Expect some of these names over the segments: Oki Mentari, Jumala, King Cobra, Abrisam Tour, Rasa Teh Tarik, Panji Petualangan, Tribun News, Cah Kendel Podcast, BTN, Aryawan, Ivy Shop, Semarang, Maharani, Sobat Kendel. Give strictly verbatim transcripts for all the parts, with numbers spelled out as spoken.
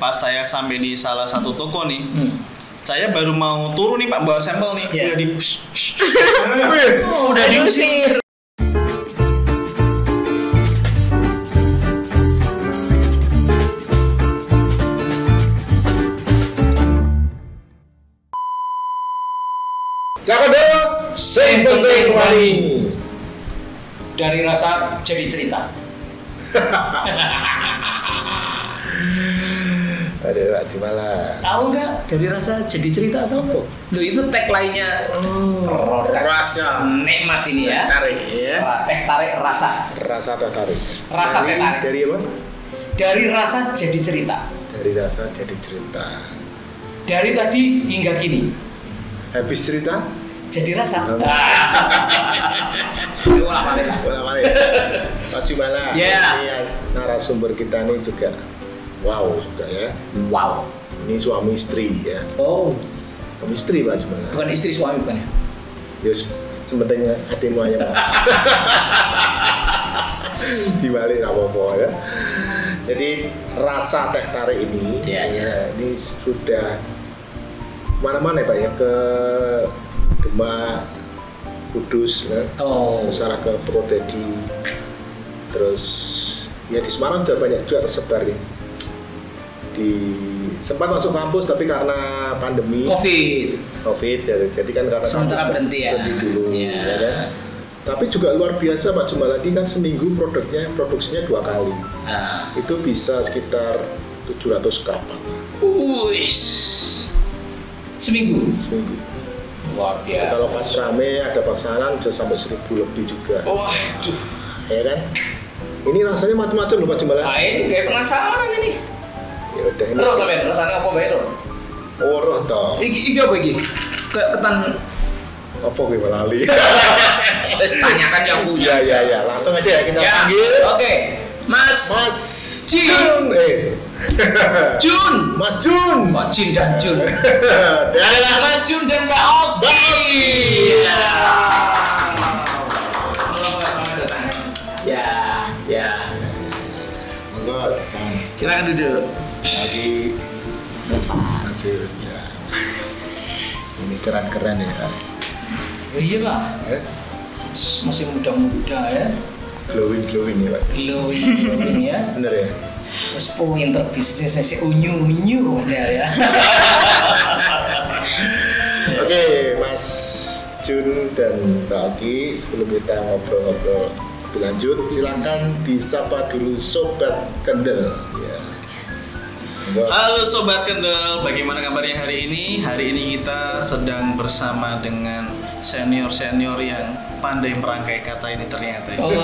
pas saya sampai di salah satu toko nih, hmm. saya baru mau turun nih Pak, bawa sampel nih, yeah. udah di udah diusir. Sing penting kembali dari rasa jadi cerita. Aduh, hati malah. Tahu nggak dari rasa jadi cerita atau apa? Lo itu tagline-nya oh, rasa nikmat ini ya. Tarik ya. Teh tarik rasa. Rasa teh tarik. Rasa teh tarik. Dari apa? Dari rasa jadi cerita. Dari rasa jadi cerita. Dari tadi hingga kini. Habis cerita. Jadi rasa. Ulang balik lah. Ulang balik. Masih malah. Ya. Narasumber kita ini juga wow juga ya. Wow. Ini suami istri ya. Oh. Suami istri Pak Jumala. Bukan istri suami bukan ya? Ya sebetulnya hatimu aja Pak. Dibalik apa-apa ya. Jadi rasa teh tarik ini. Iya iya. Ini sudah mana-mana ya Pak ya, ke Demak, Kudus, ya. Oh. Misalnya ke Purwodadi, terus ya di Semarang juga banyak juga tersebar ya. Di sempat masuk kampus tapi karena pandemi COVID, COVID ya, jadi kan karena sementara berhenti ya. Dulu, ya. Ya kan? Tapi juga luar biasa Pak Jumala ini kan seminggu produknya produksinya dua kali, ah. itu bisa sekitar tujuh ratus kapal. Uish, seminggu. Seminggu. Luar biasa. Kalau pas rame ada pasaran bisa sampai seribu lebih juga. Wah, aduh. Ya kan? Ini rasanya macam-macam loh Pak Jumala. Ah ini kayak penasaran ini. Ya udah ini. Terus sampean rasanya apa bae lho? Ora to. Iki iki apa iki? Kayak ketan apa gue lali. Wes tanyakan yang punya. Ya ya ya, langsung aja ya kita panggil. Ya. Oke. Okay. Mas Mas Jun. Eh. Jun, Mas Jun, Mas Jun dan Jun. Adalah Mas Jun dan Mbak Oki. Ya. Ya, ya. Monggo. Silakan duduk. Lagi tempat. Ya. Ini keren-keren ya. Ya iya, Pak. Eh? Masih muda-muda ya. Glowing glowing ya Pak. Glowing glowing ya. Bener ya. Terus pinter bisnisnya si unyu unyu ya. Oke Mas Jun dan Mbak Oki, sebelum kita ngobrol-ngobrol lebih lanjut, silakan disapa dulu Sobat Kendel. Ya. Halo Sobat Kendel, bagaimana kabarnya hari ini? Hari ini kita sedang bersama dengan senior-senior yang pandai merangkai kata ini ternyata. Oh,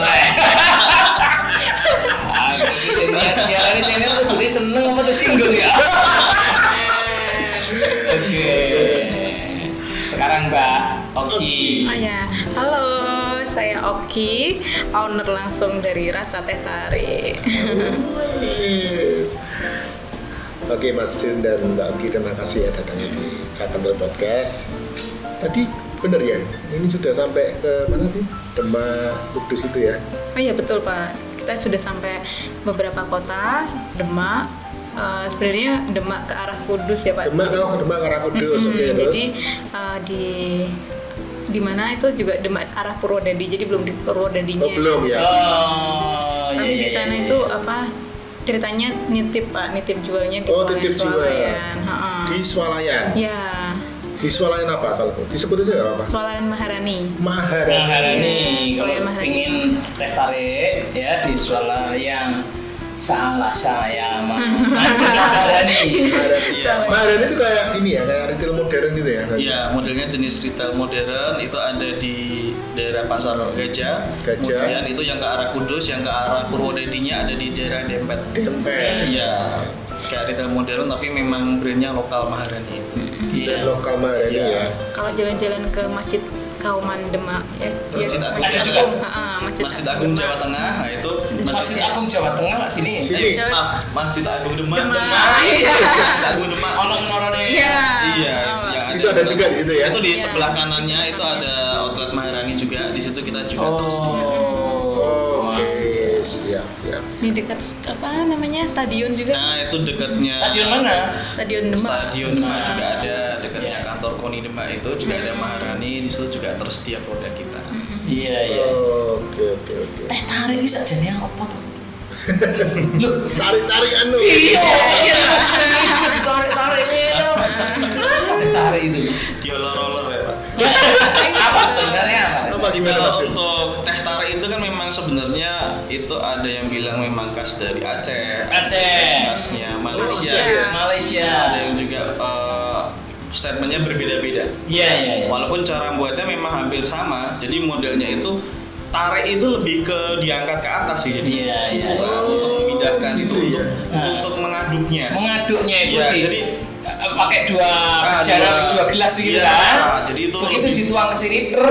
senior ini senior tuh jadi seneng apa tersinggung ya? Oke. Sekarang Mbak Oki. Oh ya, halo. Saya Oki, owner langsung dari Rasa Teh Tarik. Oke Mas Jun dan Mbak Oki, terima kasih ya datangnya di Cah Kendel Podcast. Tadi bener ya, ini sudah sampai ke mana sih? Demak, Kudus itu ya? Oh iya betul Pak, kita sudah sampai beberapa kota, Demak, uh, sebenarnya Demak ke arah Kudus ya Pak? Demak, oh, Demak ke arah Kudus, mm-hmm. Oke terus? Jadi uh, di di mana itu juga Demak arah Purwodadi, jadi belum di Purwodadinya. Oh belum ya? Oh, tapi iya, di sana iya, iya. itu apa? Ceritanya nitip Pak, nitip jualnya di oh, Swalayan. Oh, nitip jual. Di Swalayan? Iya. Di Swalayan apa kalau? Disebut aja apa? Swalayan Maharani. Maharani. Maharani. Swalayan Maharani. Kalau ingin teh tarik ya di Swalayan. Salah saya Mas Maharani. Maharani itu kayak ini ya, kayak retail modern gitu ya? Iya, modelnya jenis retail modern, itu ada di daerah Pasar Gajah. Gajah. Kemudian itu yang ke arah Kudus, yang ke arah Purwodadinya ada di daerah Dempet. Dempet. Iya, kayak retail modern tapi memang brandnya lokal Maharani itu. Dan ya. Lokal Maharani ya. ya. Kalau jalan-jalan ke Masjid Kauman Demak ya, Masjid Agung ya, juga heeh Masjid, Masjid Agung Jawa Tengah. Nah itu Masjid Agung Jawa Tengah lah sini. Sini. Nah, Masjid Agung Demak. Iya. Masjid Agung Demak ono menorone. Iya. Iya, itu ada juga di situ ya. Itu di ya. Sebelah kanannya itu ada outlet Maharani juga. Di situ kita juga oh. terus. Oh. Oke. Okay. Siap, siap. Di dekat apa namanya stadion juga? Nah, itu dekatnya. Stadion mana? Stadion Demak. Stadion Demak juga ada, dekatnya kantor Koni Demak itu juga hmm. ada Maharani, di situ juga tersedia produk kita. Iya, hmm. iya. Oh, oke, oke, oke. Teh tarik iki sajane apa to? Lho, tarik-tarik anu. Iya, iya. Tarik-tarik itu. Tarik itu. Dia loro-loro ya, Pak. Apa sebenarnya apa? Apa gimana maksud? Untuk teh tarik itu kan memang sebenarnya itu ada yang bilang memang khas dari Aceh. Aceh. Khasnya Malaysia. Malaysia. Ada yang juga statementnya berbeda-beda. Iya, iya, iya. Walaupun cara buatnya memang hampir sama. Jadi modelnya itu tarik itu lebih ke diangkat ke atas sih. Jadi iya, iya. Untuk memindahkan itu iya. Untuk, untuk mengaduknya. Mengaduknya itu ya, sih. Jadi pakai dua nah, jarak dua, dua gelas gitu iya, kan. Nah, jadi itu begitu dituang ke sini. Nah,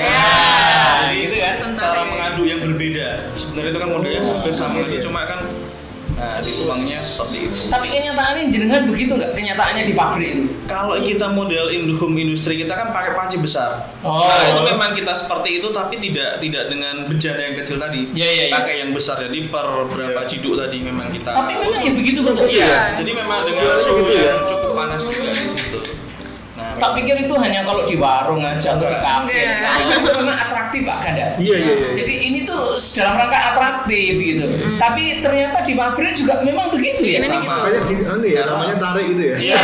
nah, jadi itu kan cara mengaduk yang berbeda. Sebenarnya itu kan modelnya oh, hampir sama iya. Cuma kan nah, dituangnya seperti itu. Tapi kenyataannya jenengan begitu nggak? Kenyataannya di pabrik itu? Kalau kita model home industri kita kan pakai panci besar. Oh. Nah itu memang kita seperti itu tapi tidak tidak dengan bejana yang kecil tadi. Yeah, yeah, pakai yeah. yang besar jadi per berapa ciduk tadi memang kita. Tapi memang ya begitu betul. Iya. Ya. Jadi memang dengan suhu yang cukup panas juga di situ. Nah, tak pikir itu hanya kalau di warung aja atau di kafe. Memang atraktif Pak Ganda. Iya iya iya. Jadi ini tuh dalam rangka atraktif gitu. Hmm. Tapi ternyata di pabrik juga memang begitu ya. Sama kayak gitu anu ya, namanya tarik gitu ya. Iya.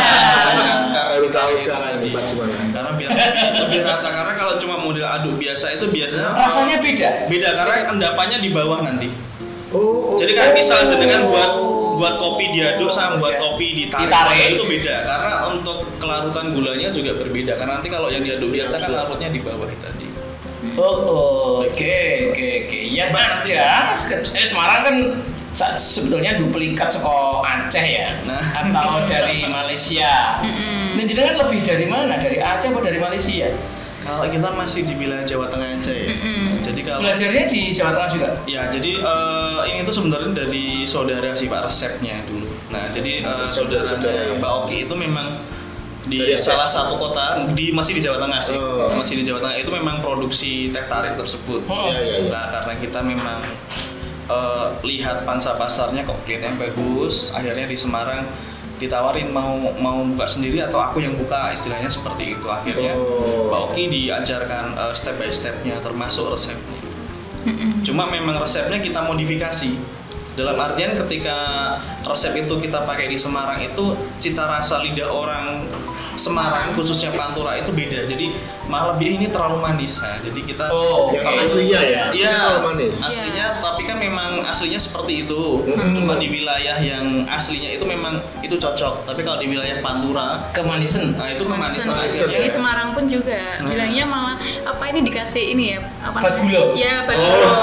Baru tahu sekarang ini Pak Cimana. Karena biar lebih rata karena kalau cuma model aduk biasa itu biasanya rasanya beda. Beda karena endapannya di bawah nanti. Oh. Jadi kan misal dengan buat buat kopi diaduk sama buat kopi ditarik, ditarik. Itu beda karena untuk kelarutan gulanya juga berbeda karena nanti kalau yang diaduk biasa kan larutnya di bawah tadi. Oh oke oke oke ya Pak ya. Eh Semarang kan sebetulnya duplikat seko Aceh ya nah. Atau dari Malaysia. Nah jadi kan lebih dari mana, dari Aceh atau dari Malaysia? Kalau kita masih di wilayah Jawa Tengah aja ya. Mm-hmm. Jadi kalau belajarnya di Jawa Tengah juga. Ya, jadi uh, ini tuh sebenarnya dari saudara si Pak resepnya dulu. Nah, jadi uh, saudara Mbak Oki itu memang di dari salah Aceh. Satu kota di masih di Jawa Tengah sih. Oh. Masih di Jawa Tengah itu memang produksi teh tarik tersebut. Oh. Ya, ya, ya. Nah, karena kita memang uh, lihat pangsa pasarnya kok kliennya bagus, akhirnya di Semarang ditawarin mau mau buka sendiri atau aku yang buka istilahnya seperti itu akhirnya oh. Mbak Oki diajarkan uh, step by stepnya termasuk resepnya. Mm-mm. Cuma memang resepnya kita modifikasi dalam artian ketika resep itu kita pakai di Semarang itu cita rasa lidah orang Semarang khususnya Pantura itu beda jadi malah lebih ini terlalu manis nah, jadi kita oh, yang aslinya ya aslinya ya, manis aslinya yeah. Tapi kan memang aslinya seperti itu hmm. Cuma di wilayah yang aslinya itu memang itu cocok tapi kalau di wilayah Pantura kemanisan nah itu kemanisan aja ya. Di Semarang pun juga nah. Bilangnya malah apa ini dikasih ini ya apa bat gula ya bat gula oh.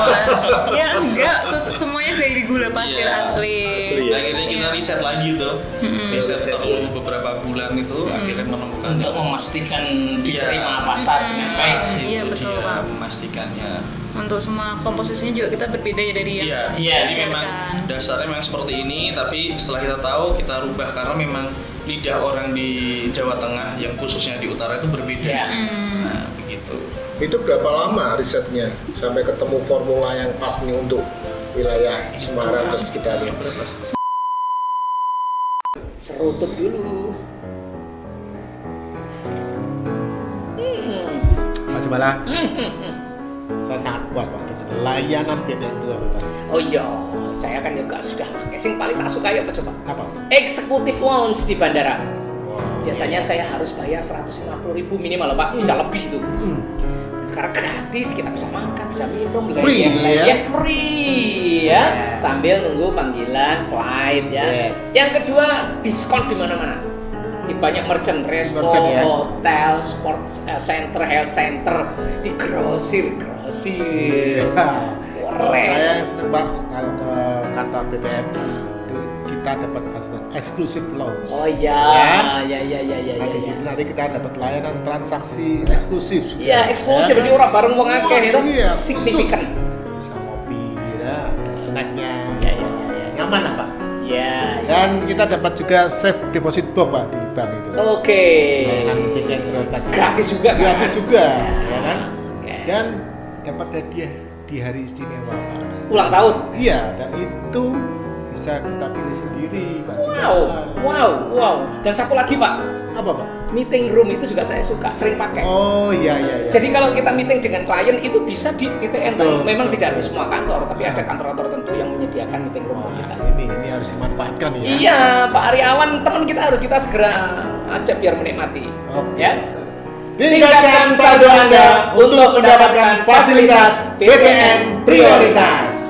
Ya enggak semuanya dari gula pasir yeah. Asli, asli ya. Akhirnya kita yeah. Riset lagi tuh hmm. Riset setelah beberapa bulan itu hmm. Akhirnya untuk memastikan diterima pasar dengan baik. Iya betul Pak. Memastikannya. Untuk semua komposisinya juga kita berbeda ya dari yang iya, iya. Jadi memang dasarnya memang seperti ini, tapi setelah kita tahu kita rubah karena memang lidah orang di Jawa Tengah yang khususnya di Utara itu berbeda. Iya. Nah begitu. Itu berapa lama risetnya sampai ketemu formula yang pas nih untuk wilayah Semarang dan sekitarnya? Serutut dulu. Malah, saya sangat puas Pak dengan layanan B T N prioritas. Oh iya, saya kan juga sudah pakai. Sing paling tak suka ya Pak coba. Apa? Eksekutif lounge di bandara. Wow. Biasanya saya harus bayar seratus lima puluh ribu minimal Pak, bisa hmm. lebih itu. Hmm. Sekarang gratis, kita bisa makan, bisa minum, free ya? Ya free hmm. ya, yeah. Sambil nunggu panggilan flight ya. Yes. Yang kedua diskon di mana-mana. Di banyak merchant, resto, merchant, ya? Hotel, sport uh, center, health center, di grosir, grosir. Kalau saya senang banget kalau ke kantor B T N kita dapat fasilitas eksklusif lounge. Oh iya, iya iya iya iya. Di situ nanti kita dapat layanan transaksi eksklusif. Iya eksklusif, jadi orang bareng wong akeh itu signifikan. Sama pira, ada snacknya, nyaman apa? Ya, dan ya. Kita dapat juga safe deposit box Pak di bank itu. Oke. Okay. Layanan B T N prioritas. Gratis juga. Gratis kan? Juga, ya, ya kan? Okay. Dan dapat hadiah di hari istimewa Pak. ulang tahun? Iya, dan itu bisa kita pilih sendiri, Pak. Wow, wow, wow. Dan satu lagi, Pak. Apa, Pak? Meeting room itu juga saya suka, sering pakai. Oh iya iya. iya. Jadi kalau kita meeting dengan klien itu bisa di B T N. Betul, memang betul, tidak betul. Di semua kantor, tapi ah. ada kantor-kantor tertentu yang menyediakan meeting room untuk kita. Ini ini harus dimanfaatkan ya. Iya, Pak Aryawan, teman kita harus kita segera ajak biar menikmati. Oke. Okay. Ya? Tingkatkan saldo Anda untuk mendapatkan fasilitas B T N prioritas.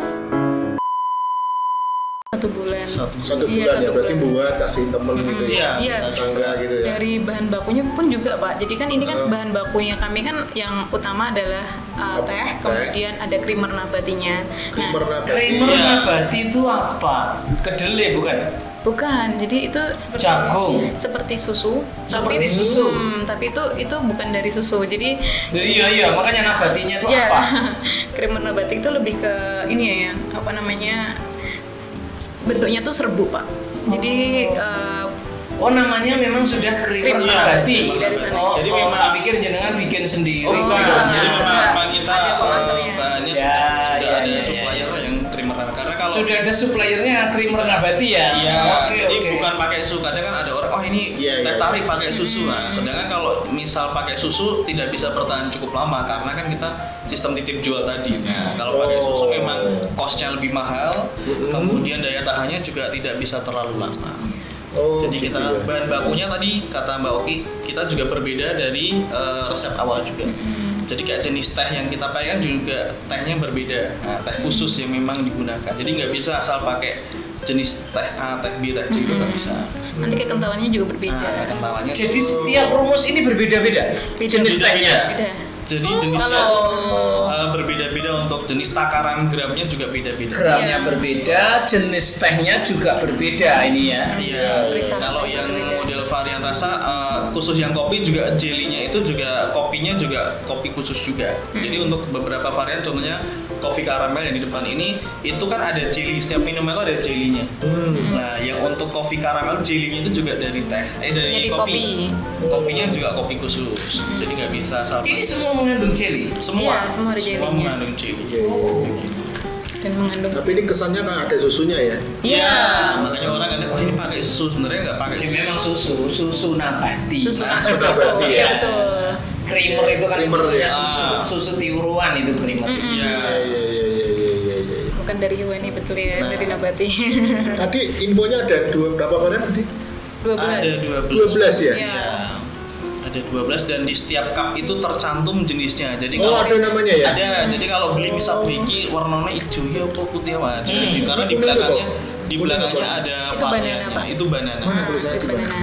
Satu bulan. Satu, satu bulan iya, satu ya, berarti bulan. Buat kasihin temen hmm, gitu ya, iya, tangga gitu ya. Dari bahan bakunya pun juga Pak, jadi kan ini kan uh. bahan bakunya kami kan yang utama adalah uh, teh, teh, kemudian ada krimer nabatinya. Krimer nah, nabati. Krimer nabati itu apa? Kedelai bukan? Bukan, jadi itu seperti jagung. Seperti susu, seperti tapi susu. Hmm, tapi itu itu bukan dari susu. Jadi ya, iya iya, makanya nabatinya itu iya. apa? Krimer nabati itu lebih ke ini ya, apa namanya? Bentuknya tuh serbu, Pak. Jadi uh, oh namanya memang sudah krimer nabati. Dari sana. Oh, jadi memang oh. pikir jenengan bikin sendiri. Oh, oh, nah, jadi memang kita bahannya ya, sudah ya, ada ya, supplier ya. yang krimer nabati. Karena kalau sudah ada suppliernya krimer nabati ya. Iya. Okay, jadi okay. bukan pakai susu. Kadang kan ada orang oh ini yeah, teh tarik yeah. pakai susu. Hmm. Nah, sedangkan kalau misal pakai susu tidak bisa bertahan cukup lama karena kan kita sistem titip jual tadi. Nah, kalau oh. pakai susu memang cost-nya lebih mahal, mm. kemudian daya tahannya juga tidak bisa terlalu lama. Oh, jadi kita gitu ya. Bahan bakunya tadi kata Mbak Oki kita juga berbeda dari uh, resep awal juga. Mm. Jadi kayak jenis teh yang kita pakai juga tehnya berbeda, nah, teh khusus yang memang digunakan. Jadi nggak bisa asal pakai jenis teh A, teh B, teh C, nggak bisa. Nanti kekentalannya juga berbeda. Nah, kekentalannya jadi juga... setiap rumus ini berbeda-beda jenis tehnya. Beda. Jadi jenisnya oh, uh, berbeda-beda untuk jenis takaran gramnya juga beda-beda. Gramnya yeah. berbeda, jenis tehnya juga berbeda ini ya. Iya. Yeah. Kalau yang model varian rasa uh, khusus yang kopi juga jelinya itu juga kopinya juga kopi khusus juga. Hmm. Jadi untuk beberapa varian contohnya kopi karamel yang di depan ini itu kan ada jeli, setiap minuman itu ada jelinya. Hmm. Nah, yang untuk kopi karamel jelinya itu juga dari teh. Eh dari Jadi kopi. kopi. Kopinya juga kopi khusus. Hmm. Jadi nggak bisa asal. Ini semua mengandung cili, semua, ya, semua, semua mengandung cili. Yeah, yeah, yeah. Dan mengandung. Tapi ini kesannya kan ada susunya ya? Iya. Yeah. Makanya orang kan, wah oh, ini pakai susu, sebenarnya nggak pakai. Ini memang susu, susu nabati. Susu nabati ya. Krimer itu kan krimer, ya. susu, susu tiruan itu krimer. Iya, mm-hmm. iya, iya, iya, iya, iya. Ya, ya. Bukan dari hewan ini betul ya, nah. dari nabati. Tadi infonya ada dua berapa varian tadi? Dua belas. Ada dua belas ya. ya. Ada dua belas dan di setiap cup itu tercantum jenisnya. Jadi oh, kalau ada namanya ya? Ada. Hmm. Jadi kalau beli misal beki warnanya hijau ya apa putih ya. Jadi hmm. karena di belakangnya di belakangnya ada variannya. Itu banana. Mana tulis saya banana.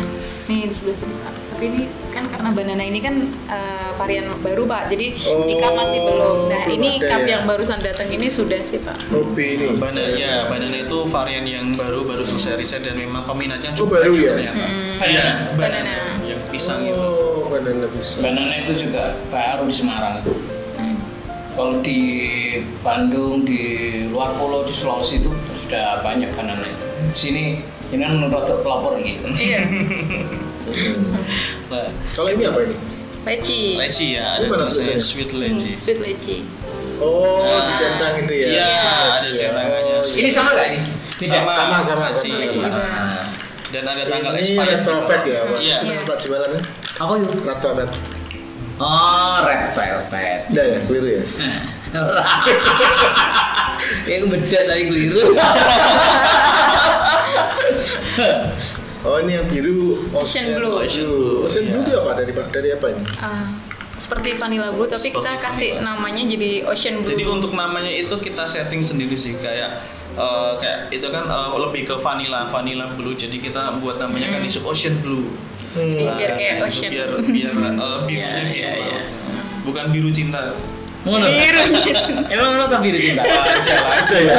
Nih di sebelah sini Pak. Tapi ini kan karena banana ini kan uh, varian baru Pak. Jadi oh, di cup masih belum. Nah, ini cup ya. yang barusan datang ini sudah sih Pak. Kopi ini. Banana ya, banana itu varian yang baru baru selesai riset dan memang peminatnya cukup oh, banyak ya. Hmm. Ya, banana. Yang pisang oh. itu. Banana, banana itu juga baru di Semarang itu. Hmm. Kalau di Bandung, di luar pulau, di Sulawesi itu sudah banyak banana. Sini ini menurut pelapor gitu. Iya. Nah, kalau ini apa ini? Leci. Leci ya. Ada tulisannya sweet leci. Hmm, sweet leci. Oh, nah, di centang itu ya. Iya, ada centangannya. Oh, ini sama nggak ini? Tidak. Sama sama leci. Dan ada tanggal expired ya, Pak. Iya. Tempat jualannya. Apa itu? Red Velvet. Oh, Red Velvet. Udah ya, keliru ya? Ya, beda lagi keliru. Oh, ini yang biru. Ocean Blue. Ocean Blue. Ocean Blue itu apa? Dari, dari apa ini? Uh. Seperti vanilla blue tapi seperti kita kasih vanilla. Namanya jadi ocean blue. Jadi untuk namanya itu kita setting sendiri sih kayak uh, kayak itu kan uh, lebih ke vanilla vanilla blue jadi kita buat namanya hmm. kan isu ocean blue. Hmm. Nah, biar kayak ocean biar biar uh, biru yeah, biru yeah, yeah. bukan biru cinta. Biru. Emang lo tak biru cinta? Aja aja ya.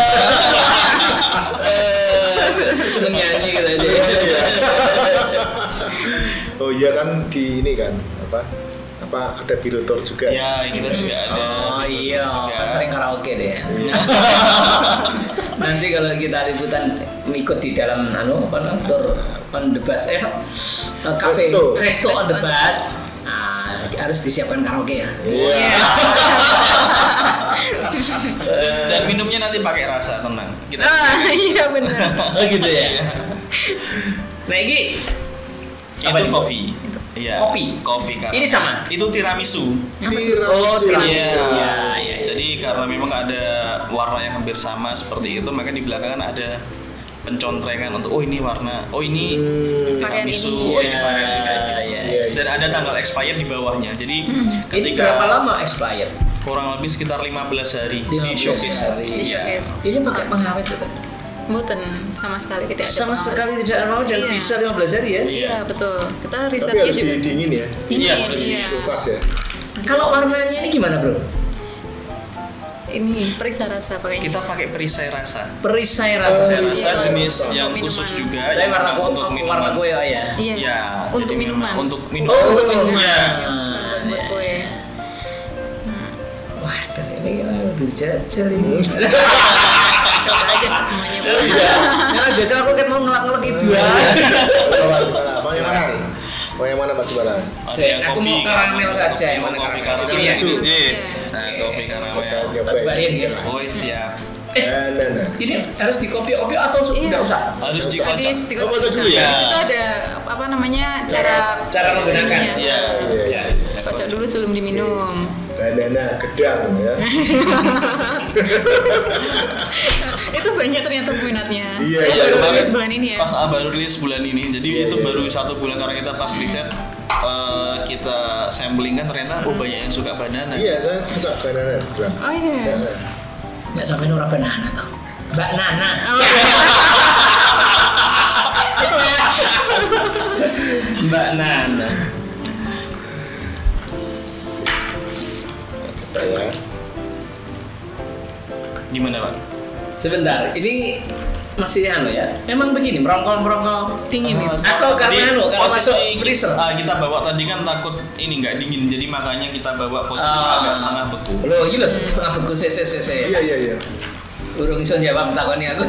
Seneng nyanyi kita aja. Oh iya kan di ini kan apa? Apa ada biru tour juga? Iya, kita juga ada. Oh iya, kan sering karaoke deh. Nanti kalau kita liputan ikut di dalam anu apa namanya tour on the bus eh kafe resto. resto on the bus. Nah, harus disiapkan karaoke ya. Iya. Yeah. Dan minumnya nanti pakai rasa, tenang. Kita ah, iya benar. Oh gitu ya. Nah, ini apa itu kopi. Iya. Kopi. Kopi kan. Ini sama. Itu tiramisu. Tiramisu. Oh, tiramisu. Iya, iya. Ya. Jadi karena memang ada warna yang hampir sama seperti itu, maka di belakangan ada pencontrengan untuk oh ini warna, oh ini hmm, tiramisu, ini. Oh ini ya, varian ini. Ya, ya, ya. Dan ada tanggal expire di bawahnya. Jadi hmm. ketika ini berapa lama expire? Kurang lebih sekitar lima belas hari di showcase. Iya. Ini pakai pengawet itu. Mboten sama sekali tidak ada. Sama pengawet. sekali tidak ada pengawet dan iya. bisa lima belas hari ya. Iya, betul. Kita risetnya juga di dingin ya. Iya, harus di kulkas ya. Kalau warnanya ini gimana, Bro? Ini perisai rasa pakai. Kita pakai perisai rasa. Perisai rasa, oh, rasa iya, jenis iya, yang minuman. Khusus juga Lai yang warna untuk minuman. Warna kue oh, ya. Iya. Ya, untuk minuman. Untuk minuman. Oh, untuk minuman. Ya. Buat kue. Wah, ini udah jajal ini. Coba aja Pak semuanya. Iya. Karena jajal aku kan mau ngelak-ngelak itu. Coba yang mana? Mau yang mana Mas Barang? Aku mau karamel saja yang mana karamel. Iya. Nah, kopi karamel. Tapi varian ya. Oh, siap. Eh, nah, nah. Ini harus dikopi-kopi atau tidak iya. usah? Harus dikocok. Coba dulu ya. Itu ada apa namanya? Cara cara menggunakan. Iya. Iya. Kocok dulu sebelum diminum. Banana gedang ya. Itu banyak ternyata peminatnya. Iya, iya. Bulan ini ya. Pas baru rilis bulan ini. Jadi itu baru satu bulan karena kita pas riset. Uh, kita sampling kan ternyata oh banyak yang suka banana. Iya, saya suka banana. Oh iya. Enggak sampai orang banana tau. Mbak Nana. Oh, Mbak Nana. Ya. Gimana, Pak? Sebentar, ini masih anu ya. Memang begini, merongkol-merongkol dingin uh, atau karena anu kalau masuk freezer. Ah, kita bawa tadi kan takut ini enggak dingin. Jadi makanya kita bawa posisi uh, agak setengah beku. Loh, iya loh, setengah beku. Se se se. Iya iya iya. Urung iso jawab takoni aku.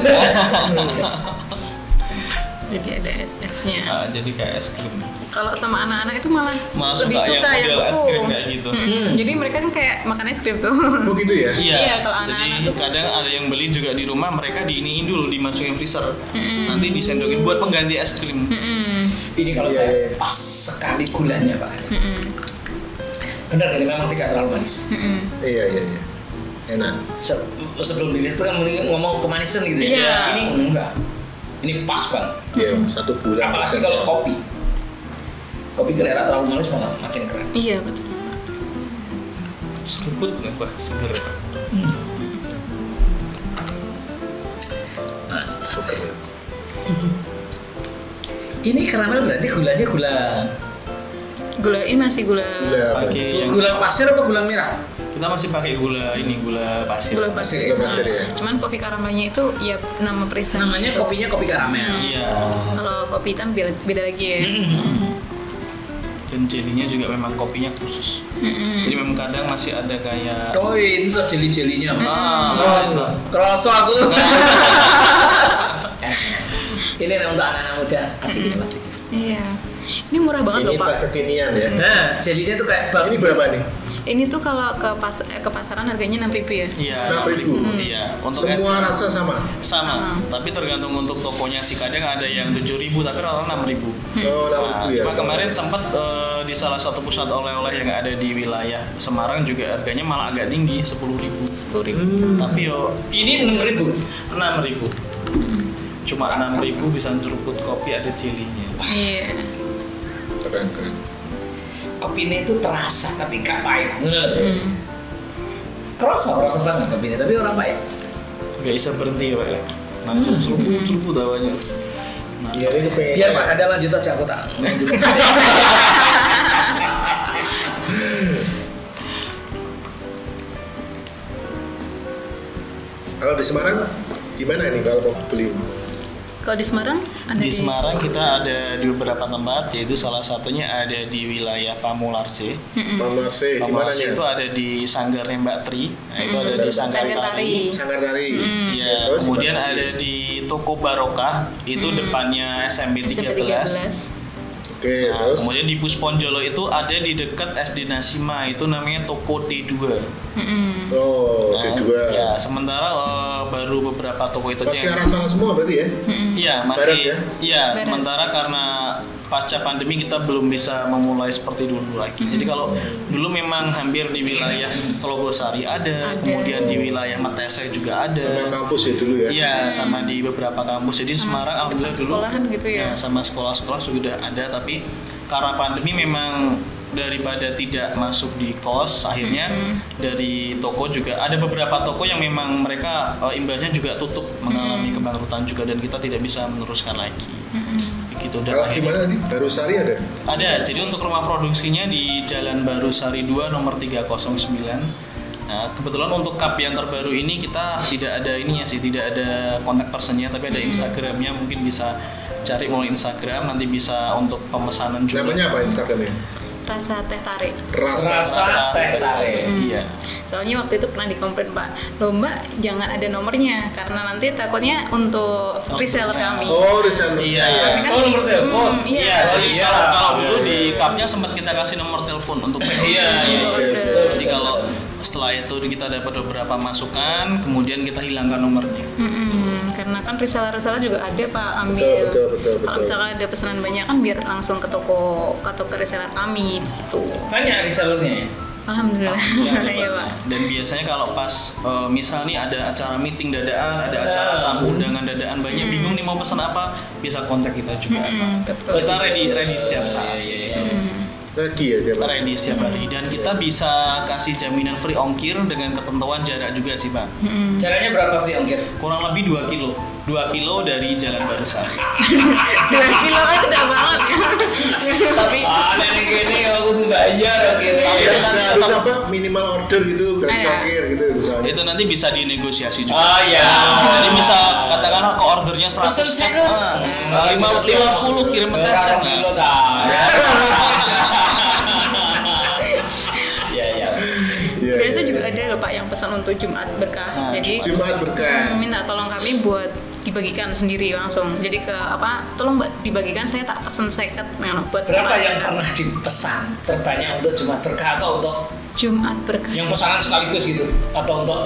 Jadi ada es-esnya. Uh, jadi kayak es krim. Kalau sama anak-anak itu malah, malah lebih suka, suka yang es krim kayak gitu. Hmm. Hmm. Jadi mereka kan kayak makan es krim tuh. Oh gitu ya? Iya. Iya kalau anak-anak. Jadi kadang tuh ada yang beli juga di rumah, mereka diiniin dulu, dimasukin freezer. Mm-mm. Nanti disendokin buat pengganti es krim. Mm-mm. Ini kalau yeah. saya pas sekali gulanya Pak. Mm-mm. Benar ini memang tidak terlalu manis. Iya iya iya. Enak. Se- sebelum dilis itu kan mending ngomong kemanisan gitu ya. Yeah. Ini enggak. Ini pas banget. Iya, yeah, satu bulan. Apalagi kalau kopi. Kopi kira-kira terlalu manis malah makin keren. Iya betul. Seruput nggak pak? Seger. Hmm. Nah, okay. Ini karamel berarti gulanya gula. Gula ini masih gula. Gula, gula pasir atau gula merah? Kita masih pakai gula ini gula pasir. Gula pasir. Gula pasir ya. Cuman kopi karamelnya itu ya nama perisai. Namanya itu. Kopinya kopi karamel. Iya. Hmm. Kalau kopi hitam beda, beda lagi ya. Dan jelinya juga memang kopinya khusus. Mm-hmm. Jadi memang kadang masih ada kayak oh itu jeli-jelinya. Mm-hmm. Ah, oh, kerasa aku. Ini memang untuk anak-anak muda asik ini pasti. Iya. Ini murah banget loh Pak. Ini Pak kekinian ya. Nah, jelinya tuh kayak bak. Ini berapa nih? Ini tuh kalau ke pas ke pasaran harganya enam ribu ya. Iya, enam ribu. Hmm. Iya. Untuk semua ad- rasa sama. Sama, ah. tapi tergantung untuk tokonya sih. Kadang ada yang tujuh ribu tapi rata-rata enam ribu. Hmm. Oh, nah, enam ribu ya. Cuma kemarin sempat uh, di salah satu pusat oleh-oleh yang ada di wilayah Semarang juga harganya malah agak tinggi sepuluh ribu. sepuluh ribu. Hmm. Tapi yo ini enam ribu. enam ribu. Hmm. Cuma enam ribu bisa nyeruput kopi ada cilinya. Iya. Yeah. Keren-keren. Kopinya itu terasa tapi gak pahit. Hmm. Kerasa, kerasa banget kopinya tapi orang pahit. Gak bisa berhenti ya Pak ya. Langsung hmm. seruput-seruput awalnya. Nah, biar ini pengen. Biar Pak Kadal lanjut aja aku tak. Kalau di Semarang gimana nih kalau mau beli? Kalau di Semarang ada di, di Semarang kita ada di beberapa tempat, yaitu salah satunya ada di wilayah Pamularse. Mm-hmm. Pamularse, Pamularse itu ada di sanggarnya Mbak Tri, nah, itu mm-hmm. ada di Sanggar Tari. Sanggar Tari. Mm. Ya, terus, kemudian ada di Toko Barokah, itu mm. depannya S M P tiga belas. Oke, nah, terus? Kemudian di Pusponjolo itu ada di dekat S D Nasima, itu namanya toko T dua. Mm-hmm. Oh, nah, T dua. Ya, sementara uh, baru beberapa toko itu masih arah sana semua berarti ya? Iya, mm-hmm. masih. Barat, ya? Ya, Barat. Sementara karena pasca pandemi kita belum bisa memulai seperti dulu lagi. Mm-hmm. Jadi kalau dulu memang hampir di wilayah Telogosari ada, ada, kemudian di wilayah Matese juga ada. Sama kampus ya dulu ya? Iya, mm-hmm. sama di beberapa kampus. Jadi Semarang mm-hmm. alhamdulillah dulu gitu ya. Ya, sama sekolah-sekolah sudah ada, tapi karena pandemi memang daripada tidak masuk di kos, akhirnya mm-hmm. dari toko juga ada beberapa toko yang memang mereka uh, imbasnya juga tutup, mengalami mm-hmm. kebangkrutan juga dan kita tidak bisa meneruskan lagi. Mm-hmm. Gitu, dan ah, gimana tadi? Barusari ada? Ada, jadi untuk rumah produksinya di Jalan Barusari dua nomor tiga nol sembilan. Nah, kebetulan untuk cup yang terbaru ini kita tidak ada ininya sih, tidak ada kontak personnya, tapi ada mm-hmm. Instagramnya, mungkin bisa cari melalui Instagram, nanti bisa untuk pemesanan juga. Namanya apa Instagramnya? Rasa Teh Tarik. Rasa, Rasa Teh Tarik. Hmm. Iya. Soalnya waktu itu pernah dikomplain, Pak, loh Mbak, jangan ada nomornya karena nanti takutnya untuk oh, reseller ya. Kami. Oh, reseller. Iya. Iya. Kan, oh, nomor telepon. Hmm, iya. Oh, iya. Kalau, kalau dulu di cupnya sempat kita kasih nomor telepon untuk P O. Iya. Iya. Jadi kalau setelah itu kita dapat beberapa masukan, kemudian kita hilangkan nomornya. Mm-hmm. Karena kan reseller-reseller juga ada, Pak, ambil. Betul, betul, betul. Kalau misalkan ada pesanan banyak kan biar langsung ke toko, ke toko reseller kami gitu. Banyak resellernya ya? Alhamdulillah. Alhamdulillah ya, Pak. Dan biasanya kalau pas uh, misal nih ada acara meeting dadaan, ada acara tamu undangan dadaan, banyak mm-hmm. bingung nih mau pesan apa, bisa kontak kita juga. Mm-hmm. Betul. Kita ready ready setiap saat. Iya, iya, iya. Mm-hmm. Ready ya tiap hari. Ready setiap hari. Dan kita bisa kasih jaminan free ongkir dengan ketentuan jarak juga sih, Bang. Hmm. Jaraknya berapa free ongkir? Kurang lebih dua kilo. dua kilo dari Jalan Barusari. dua kilo kan udah banget. Tapi ada yang gini aku bayar gitu. Bisa apa minimal order gitu, gratis ongkir gitu misalnya. Itu nanti bisa dinegosiasi juga. Oh iya. Jadi bisa katakanlah ke ordernya seratus. lima puluh kirim pesan. dua kilo dah. Biasa juga ada loh, Pak, yang pesan untuk Jumat berkah. Nah, jadi Jumat berkah. Minta tolong kami buat dibagikan sendiri langsung. Jadi ke apa? Tolong dibagikan, saya tak pesan seket nah, buat berapa yang pernah dipesan terbanyak untuk Jumat berkah atau untuk Jumat berkah? Yang pesanan sekaligus gitu atau untuk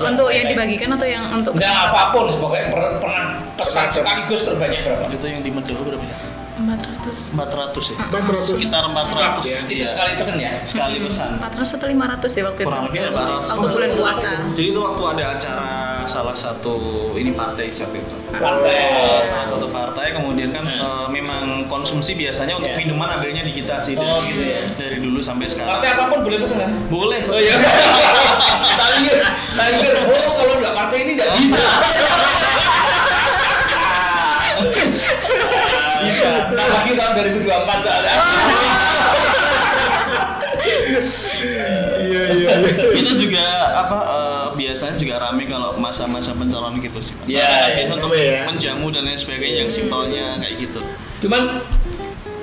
untuk yang dibagikan atau yang untuk enggak apapun pokoknya pernah pesan sekaligus terbanyak berapa? Itu yang di Medoh berapa ya? empat ratus empat ratus ya? empat ratus sekitar empat ratus ya? Itu iya. sekali pesan ya? Sekali pesan empat ratus atau lima ratus ya waktu itu? Kurang lebih empat ratus waktu bulan puasa. Jadi itu waktu ada acara salah satu ini partai siapa itu? Partai oh. Salah satu partai, kemudian kan hmm. uh, memang konsumsi biasanya untuk yeah. minuman ambilnya di kita sih oh, dari, gitu ya. Dari dulu sampai sekarang. Partai apapun boleh pesan kan? Boleh. Oh iya. Tanggir, tanggir, oh kalau nggak partai ini nggak bisa. Bisa, nah lagi tahun dua ribu dua puluh empat soalnya. Iya iya. Itu juga apa uh, biasanya juga ramai kalau masa-masa pencalonan gitu sih. Iya. Biasanya untuk menjamu dan lain sebagainya yang simpelnya kayak gitu. Cuman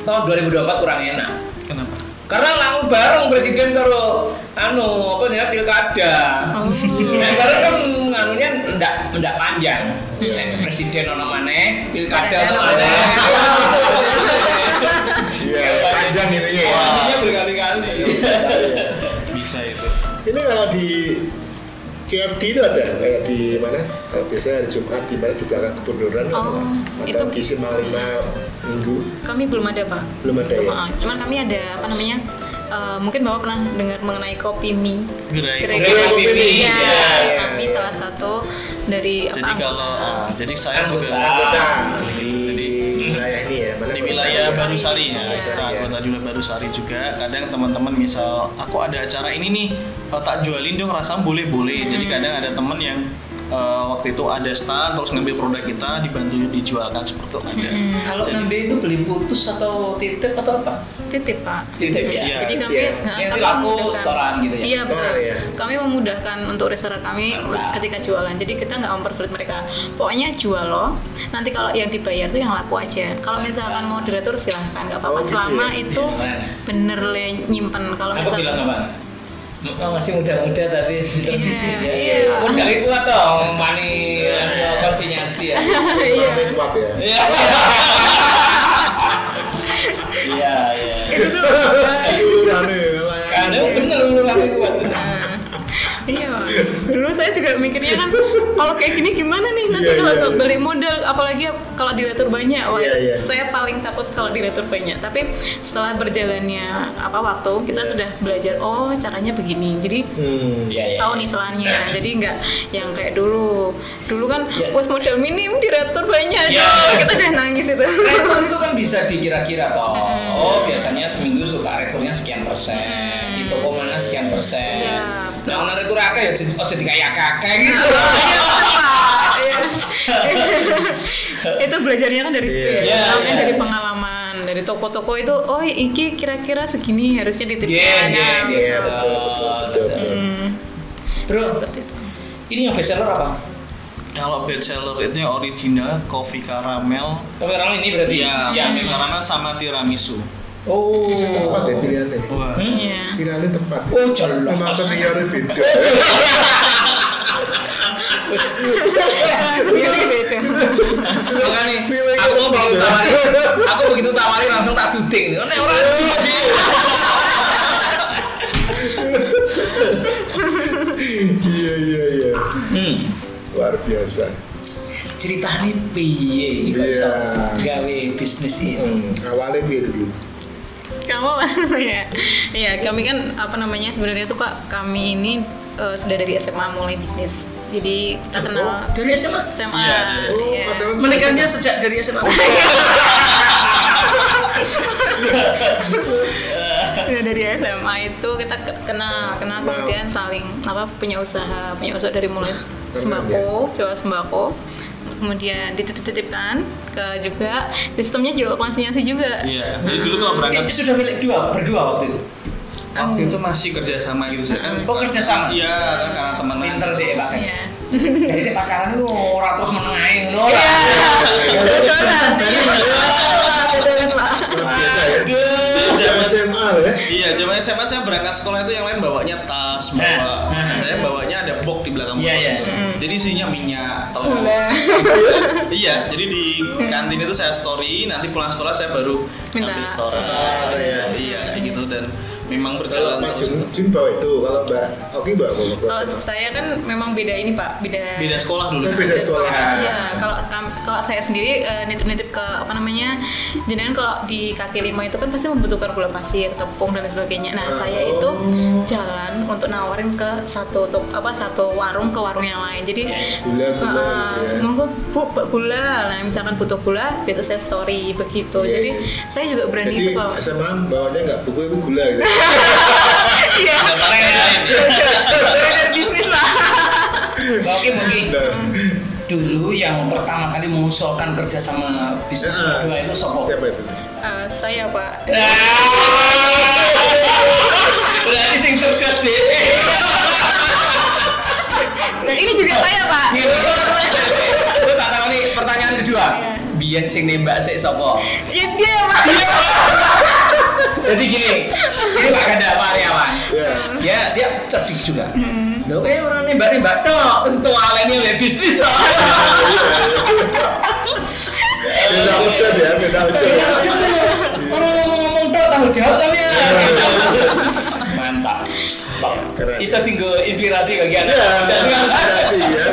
tahun dua ribu dua puluh empat kurang enak. Kenapa? Karena langsung bareng presiden karo anu apa nih pilkada. Oh. Nah, karena kan anunya ndak ndak panjang. Hmm. Presiden ono maneh, pilkada ono maneh. Iya, panjang ini ya. Iya, berkali-kali. Bisa itu. Ini kalau di C F D itu ada kayak di mana? Biasanya hari Jumat di mana di belakang kebenaran oh, atau di Simalima Minggu. Kami belum ada, Pak. Belum ada. Belum, ya? Cuman kami ada apa namanya? Uh, mungkin Bapak pernah dengar mengenai kopi mie. Gerai kopi mie. Ya, ya, ya. Kami salah satu dari jadi apa? Jadi kalau uh, jadi saya anggota. Juga anggota. Jadi wilayah ini ya, mana di wilayah Barusari ya. Anggota juga Barusari juga. Kadang teman-teman misal aku ada acara ini nih, tak jualin dong rasam boleh-boleh. Hmm. Jadi kadang ada teman yang uh, waktu itu ada stand terus ngambil produk kita dibantu dijualkan seperti itu ada. Hmm. Kalau ngambil itu beli putus atau titip atau apa? Titip, Pak. Titip ya. Ya. Jadi kami ya. Nah, yang laku setoran gitu ya. Iya betul. Ya. Kami memudahkan untuk reseller kami nah. ketika jualan. Jadi kita nggak mempersulit mereka. Pokoknya jual loh. Nanti kalau yang dibayar tuh yang laku aja. Kalau misalkan moderator silahkan nggak apa-apa. Oh, selama ya. Itu ya, bener le nyimpen. Kalau misalkan oh, masih muda-muda tapi sudah bisa ya. Iya. Pun dari kuat dong, mani konsinyasi ya. Iya. Kuat ya. dulu saya juga mikirnya kan kalau kayak gini gimana nih nanti yeah, kalau yeah, balik yeah. modal, apalagi kalau diatur banyak. Wah, yeah, yeah. saya paling takut kalau diatur banyak. Tapi setelah berjalannya apa waktu kita sudah belajar, oh caranya begini. Jadi hmm, yeah, yeah. tahu nih caranya. Yeah. Jadi nggak yang kayak dulu. Dulu kan yeah. was modal minim diatur banyak. Yeah. Kita udah nangis itu. Rekor itu kan bisa dikira-kira toh. Mm. Oh biasanya seminggu suka rekornya sekian persen. Mm. Itu kok mana sekian persen. Yeah. Nah, menarik itu raka ya, ojo dikaya kakek gitu. Itu belajarnya kan dari spirit, yeah, yeah. dari pengalaman, dari toko-toko itu. Oh, iki kira-kira segini harusnya ditipu. Iya, iya, betul. Bro, ini yang bestseller apa? Kalau bestseller itu yang original, kopi karamel. Kopi karamel ini berarti? Iya, ya, kopi karamel sama tiramisu. Oh, tepat ya pilihannya. Wah. Iya. Pilihannya tepat. Ya. Oh, jelas. Sama seniornya beda. Wes. Seniornya beda. Lo kan nih, aku mau bawa tawari. Aku begitu tawari langsung tak duding. Nek ora duding. Iya, iya, iya. Hmm. Luar biasa. Ceritane piye iki bisa gawe bisnis ini? Awale piye dulu? Kamu ya, ya kami kan apa namanya sebenarnya tuh Pak, kami ini uh, sudah dari S M A mulai bisnis. Jadi kita kenal oh, dari S M A. S M A. Ya, oh, ya. Menikahnya sejak dari S M A. Nah, dari S M A itu kita kenal, kenal kemudian saling apa punya usaha, punya usaha dari mulai sembako, jual sembako. Kemudian dititip-titipkan ke juga sistemnya jual konsinyasi juga. Iya. Jadi dulu kalau berangkat itu sudah milik dua berdua waktu itu. Waktu oh. itu masih kerja sama gitu sih kan. Oh kerja sama. Iya kan karena teman. Pinter deh Pak. Iya. Jadi saya pacaran itu orang terus menengahin loh. Iya. Iya, zaman S M A saya berangkat sekolah itu yang lain bawanya tas, bawa saya bawanya ada box di belakang motor. Jadi isinya minyak, tau iya, jadi di kantin itu saya story, nanti pulang sekolah saya baru ambil story. Iya, gitu dan memang berjalan. Mas Jun bawa itu, kalau Mbak Oki bawa apa? Saya kan memang beda ini Pak, beda. Beda sekolah dulu. Beda sekolah. Iya, kalau kalau saya sendiri nitip-nitip ke apa namanya, jenengan kalau di kaki lima itu kan pasti membutuhkan gula pasir, tepung dan sebagainya. Nah saya itu jalan untuk nawarin ke satu apa satu warung ke warung yang lain. Jadi gula gula monggo Bu gula, nah misalkan butuh gula itu saya story begitu. yeah, jadi yeah. saya juga berani jadi, itu Pak. Jadi sama bawanya nggak buku itu gula gitu. Iya benar bisnis lah. Oke mungkin dulu yang pertama kali mengusulkan kerja sama bisnis nah, kedua itu Sopo. Siapa itu? Uh, saya Pak. Berarti sing surgas deh. Nah ini juga saya Pak. Terus tak tahu nih pertanyaan kedua. Biar sing nembak sih Sopo. Ya dia Pak. Jadi gini, ini Pak Ganda Pak Riawan. Ya dia cerdik juga. Oke, okay, orang nembak-nembak toh, terus tuh alennya oleh bisnis toh. Beda hujan ya, beda hujan. Orang ngomong-ngomong toh, tanggung jawab kan ya. Mantap. Bisa tinggal inspirasi bagi anda. Ya, inspirasi ya.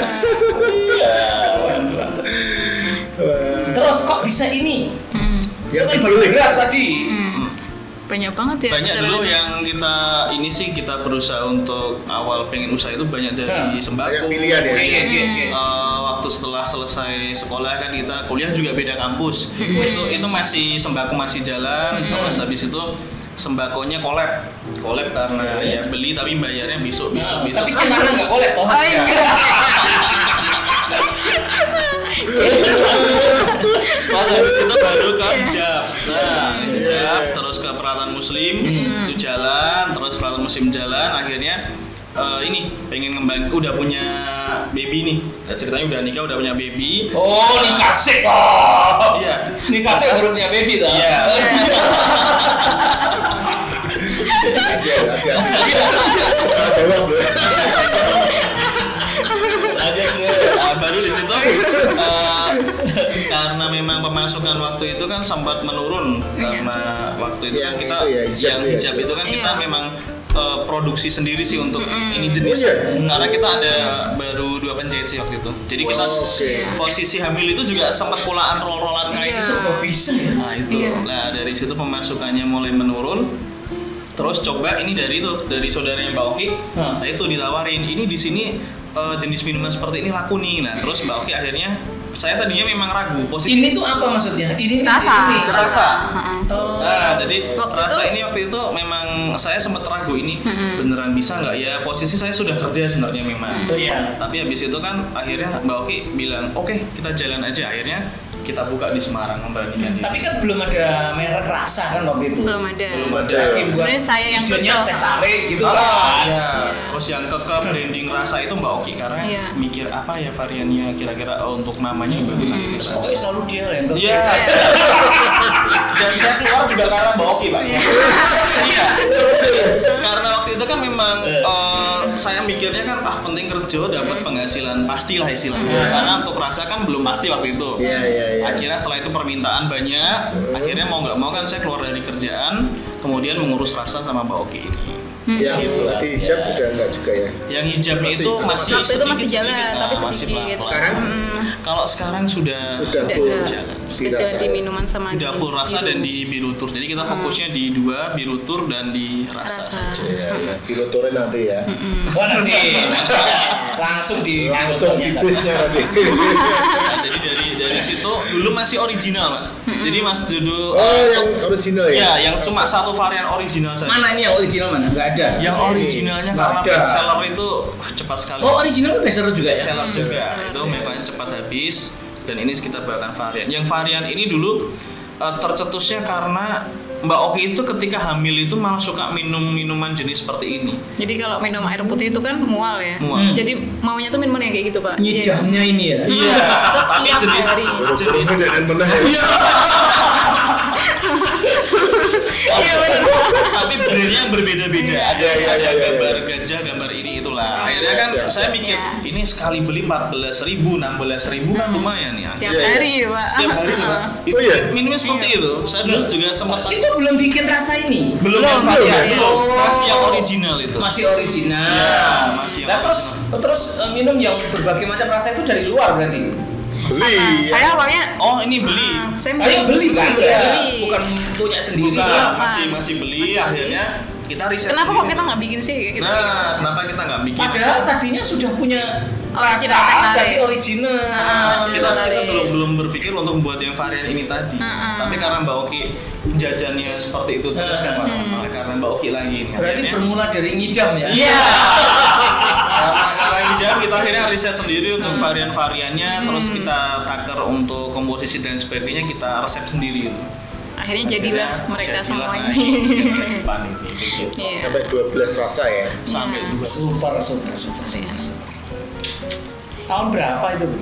Terus kok bisa ini? Yang dipilih tadi. Banyak banget ya. Banyak dulu yang kita ini sih kita berusaha untuk awal pengen usaha itu banyak dari nah, sembako. Pilihan ya. Pilihan, ya. Hmm. Uh, waktu setelah selesai sekolah kan kita kuliah juga beda kampus. Hmm. Itu itu masih sembako masih jalan. Hmm. Terus habis itu sembakonya collab. Collab karena ya beli tapi bayarnya besok besok besok. Tapi kenapa nggak collab? Oh enggak. Kalau itu baru ke hijab. Nah, hijab terus ke peralatan muslim itu jalan, terus peralatan muslim jalan, akhirnya uh, ini pengen ngembang udah punya baby nih. Ceritanya udah nikah, udah punya baby. Oh, nikah sih. Oh. Iya. Nikah sih baru punya baby dah. Iya. Hati-hati, hati-hati. Baru di situ uh, karena memang pemasukan waktu itu kan sempat menurun karena waktu itu ya, kita itu ya, hijab yang hijab ya, itu kan ya. Kita memang uh, produksi sendiri sih untuk mm-hmm. ini jenis. Oh, yeah. Karena kita ada baru dua penjahit sih waktu itu. Jadi kita wow, okay. posisi hamil itu juga sempat pulaan roll-rollan kayak gitu. Nah itu. Yeah. Nah dari situ pemasukannya mulai menurun. Terus coba ini dari itu dari saudaranya Mbak Oki. Nah itu ditawarin ini di sini uh, jenis minuman seperti ini laku nih. Nah terus Mbak Oki akhirnya saya tadinya memang ragu posisi. Ini tuh apa maksudnya? Ini rasa. Ini, ini, rasa. Oh. Nah jadi waktu rasa itu, ini waktu itu memang saya sempat ragu ini uh-uh. beneran bisa nggak ya, posisi saya sudah kerja sebenarnya memang. Uh-huh. Ya. Tapi habis itu kan akhirnya Mbak Oki bilang oke okay, kita jalan aja akhirnya. Kita buka di Semarang memberanikan diri. Tapi kan belum ada merek rasa kan waktu itu. Belum ada. Belum ada. Sebenarnya saya yang betul. Teh tarik gitu oh, kan. Ya. Terus yang keke branding rasa itu Mbak Oki karena ya. Mikir apa ya variannya kira-kira oh, untuk namanya Mbak Oki. Hmm. Oke okay, selalu dia lempar. Iya. Dan saya keluar juga karena Mbak Oki Pak. Iya. Karena waktu itu kan memang uh, saya mikirnya kan ah penting kerja dapat penghasilan pastilah istilahnya. Hmm. Karena untuk rasa kan belum pasti waktu itu. Iya iya. Akhirnya setelah itu permintaan banyak, hmm. akhirnya mau nggak mau kan saya keluar dari kerjaan, kemudian mengurus rasa sama Mbak Oki ini. Hmm. Yang gitu, berarti hijab ya. Udah nggak juga ya? Yang hijabnya masih, itu masih sedikit, itu masih jalan, sedikit, tapi sedikit. Masih pelan. Sekarang? Hmm. Kalau sekarang sudah sudah full jalan. Sudah di minuman sama sudah full rasa biru. Dan di biru tur. Jadi kita fokusnya di dua biru tur dan di rasa, rasa. Saja. Ya, ya. Biru turnya nanti ya. Wah nanti langsung di langsung di busnya nanti. Jadi dari dari situ dulu masih original Pak. Jadi Mas Dodo oh yang original ya? Ya yang cuma satu varian original saja. Mana ini yang original mana? Nggak ada. Yang originalnya karena best seller itu cepat sekali. Oh original itu best seller juga ya? Seller juga. Itu memang cepat habis. Dan ini kita bahkan varian. Yang varian ini dulu uh, tercetusnya karena Mbak Oki itu ketika hamil itu malah suka minum minuman jenis seperti ini. Jadi kalau minum air putih itu kan mual ya. Mual. Hmm. Jadi maunya tuh minuman yang kayak gitu Pak. Nyidamnya ini ya. Iya. Tapi jenis hari. Jenis dan benar. Iya. Iya benar. Tapi brandnya berbeda-beda. Ada ya, ya, ya, ya, gambar ya, ya. Gajah, gambar ini itulah. Akhirnya kan ya, ya. Saya mikir ya. Ini sekali beli empat belas ribu, enam belas ribu kan lumayan ya. Tiap ya, hari Pak. Tiap hari Pak. Oh iya. Minumnya seperti ya. Itu. Saya dulu juga sempat oh, itu belum bikin rasa ini. Belum Pak. Ya, ya. Masih yang original itu. Masih original. Ya, masih. Nah, terus terus uh, minum yang berbagai macam rasa itu dari luar berarti. Beli. Saya awalnya oh ini beli. Hmm, saya beli. Ayo beli kan. Ya. Bukan punya sendiri. Bukan, masih masih beli masih akhirnya. Beli. Kita riset. Kenapa kok kita nggak bikin sih gitu? Nah, kenapa kita nggak bikin? Padahal tadinya sudah punya rasa dari original. Nah, kita kita belum belum berpikir untuk membuat yang varian ini tadi. Uh-uh. Tapi karena Mbak Oki jajannya seperti itu terus kan, uh-huh. karena Mbak Oki lagi. Berarti akhirnya, bermula dari ngidam ya? Iya. Yeah. Karena hijab kita akhirnya riset sendiri untuk hmm. varian-variannya, hmm. terus kita taker untuk komposisi dan sebagainya kita resep sendiri. Akhirnya jadilah akhirnya mereka semua ini. Sampai dua belas rasa ya. Sampai dua belas. Super super super sih. Tahun berapa itu Bu?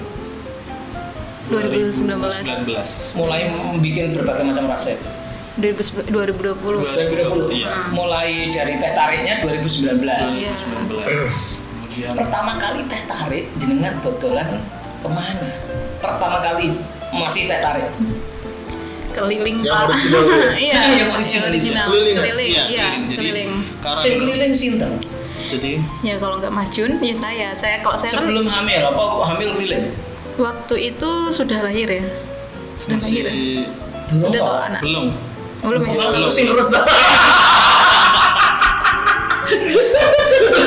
dua ribu sembilan belas. Mulai membuat berbagai macam rasa itu. dua ribu dua puluh. dua ribu dua puluh. Iya. Mulai dari teh tariknya dua ribu sembilan belas. Iya. dua ribu sembilan belas. Pertama kali teh tarik jenengan dodolan kemana? Pertama kali masih teh tarik keliling Pak. Iya, yang original original. Keliling, iya, keliling. Sing keliling sinten? Jadi ya kalau nggak Mas Jun, ya saya. Saya kalau saya sebelum kan, hamil apa hamil keliling? Waktu itu sudah lahir ya. Sudah masih lahir. Ya? Sudah toh anak? Belum. Belum. Belum sing urut.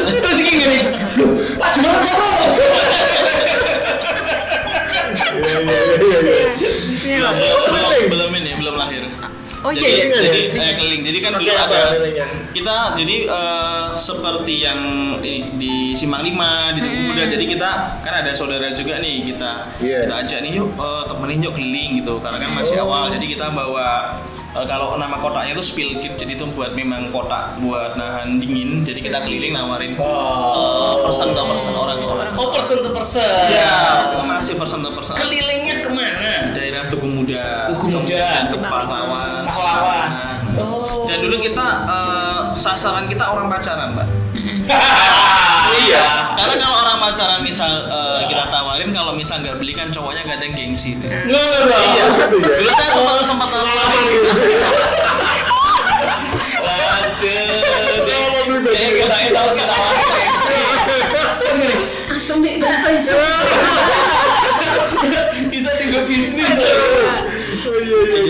Terus gini, Pak Jumar kok. Iya iya iya. Belum ini, belum lahir. Oh iya. Jadi eh keliling. Jadi kan dulu ada kita jadi seperti yang di Simpang Lima, di Tugu Muda. Jadi kita kan ada saudara juga nih kita kita ajak nih yuk temenin yuk keliling gitu. Karena kan masih awal. Jadi kita bawa Uh, kalau nama kotaknya itu spill kit, jadi itu buat memang kotak buat nahan dingin. Jadi kita keliling nawarin oh. uh, person to person orang ke orang. Oh person to person. Ya masih person to person. Kelilingnya kemana? Daerah Tugu Muda. Tugu Muda. Pahlawan. Pahlawan. Oh. Dan dulu kita uh, sasaran kita orang pacaran Mbak. Iya, karena kalau orang pacaran misal uh, kita tawarin kalau misal nggak beli kan cowoknya kadang gengsi sih. Loh, loh, loh. Iya. Dulu saya sempat sempat ngalamin gitu. Waduh. laut kita asam nih berapa isu bisa tiga bisnis.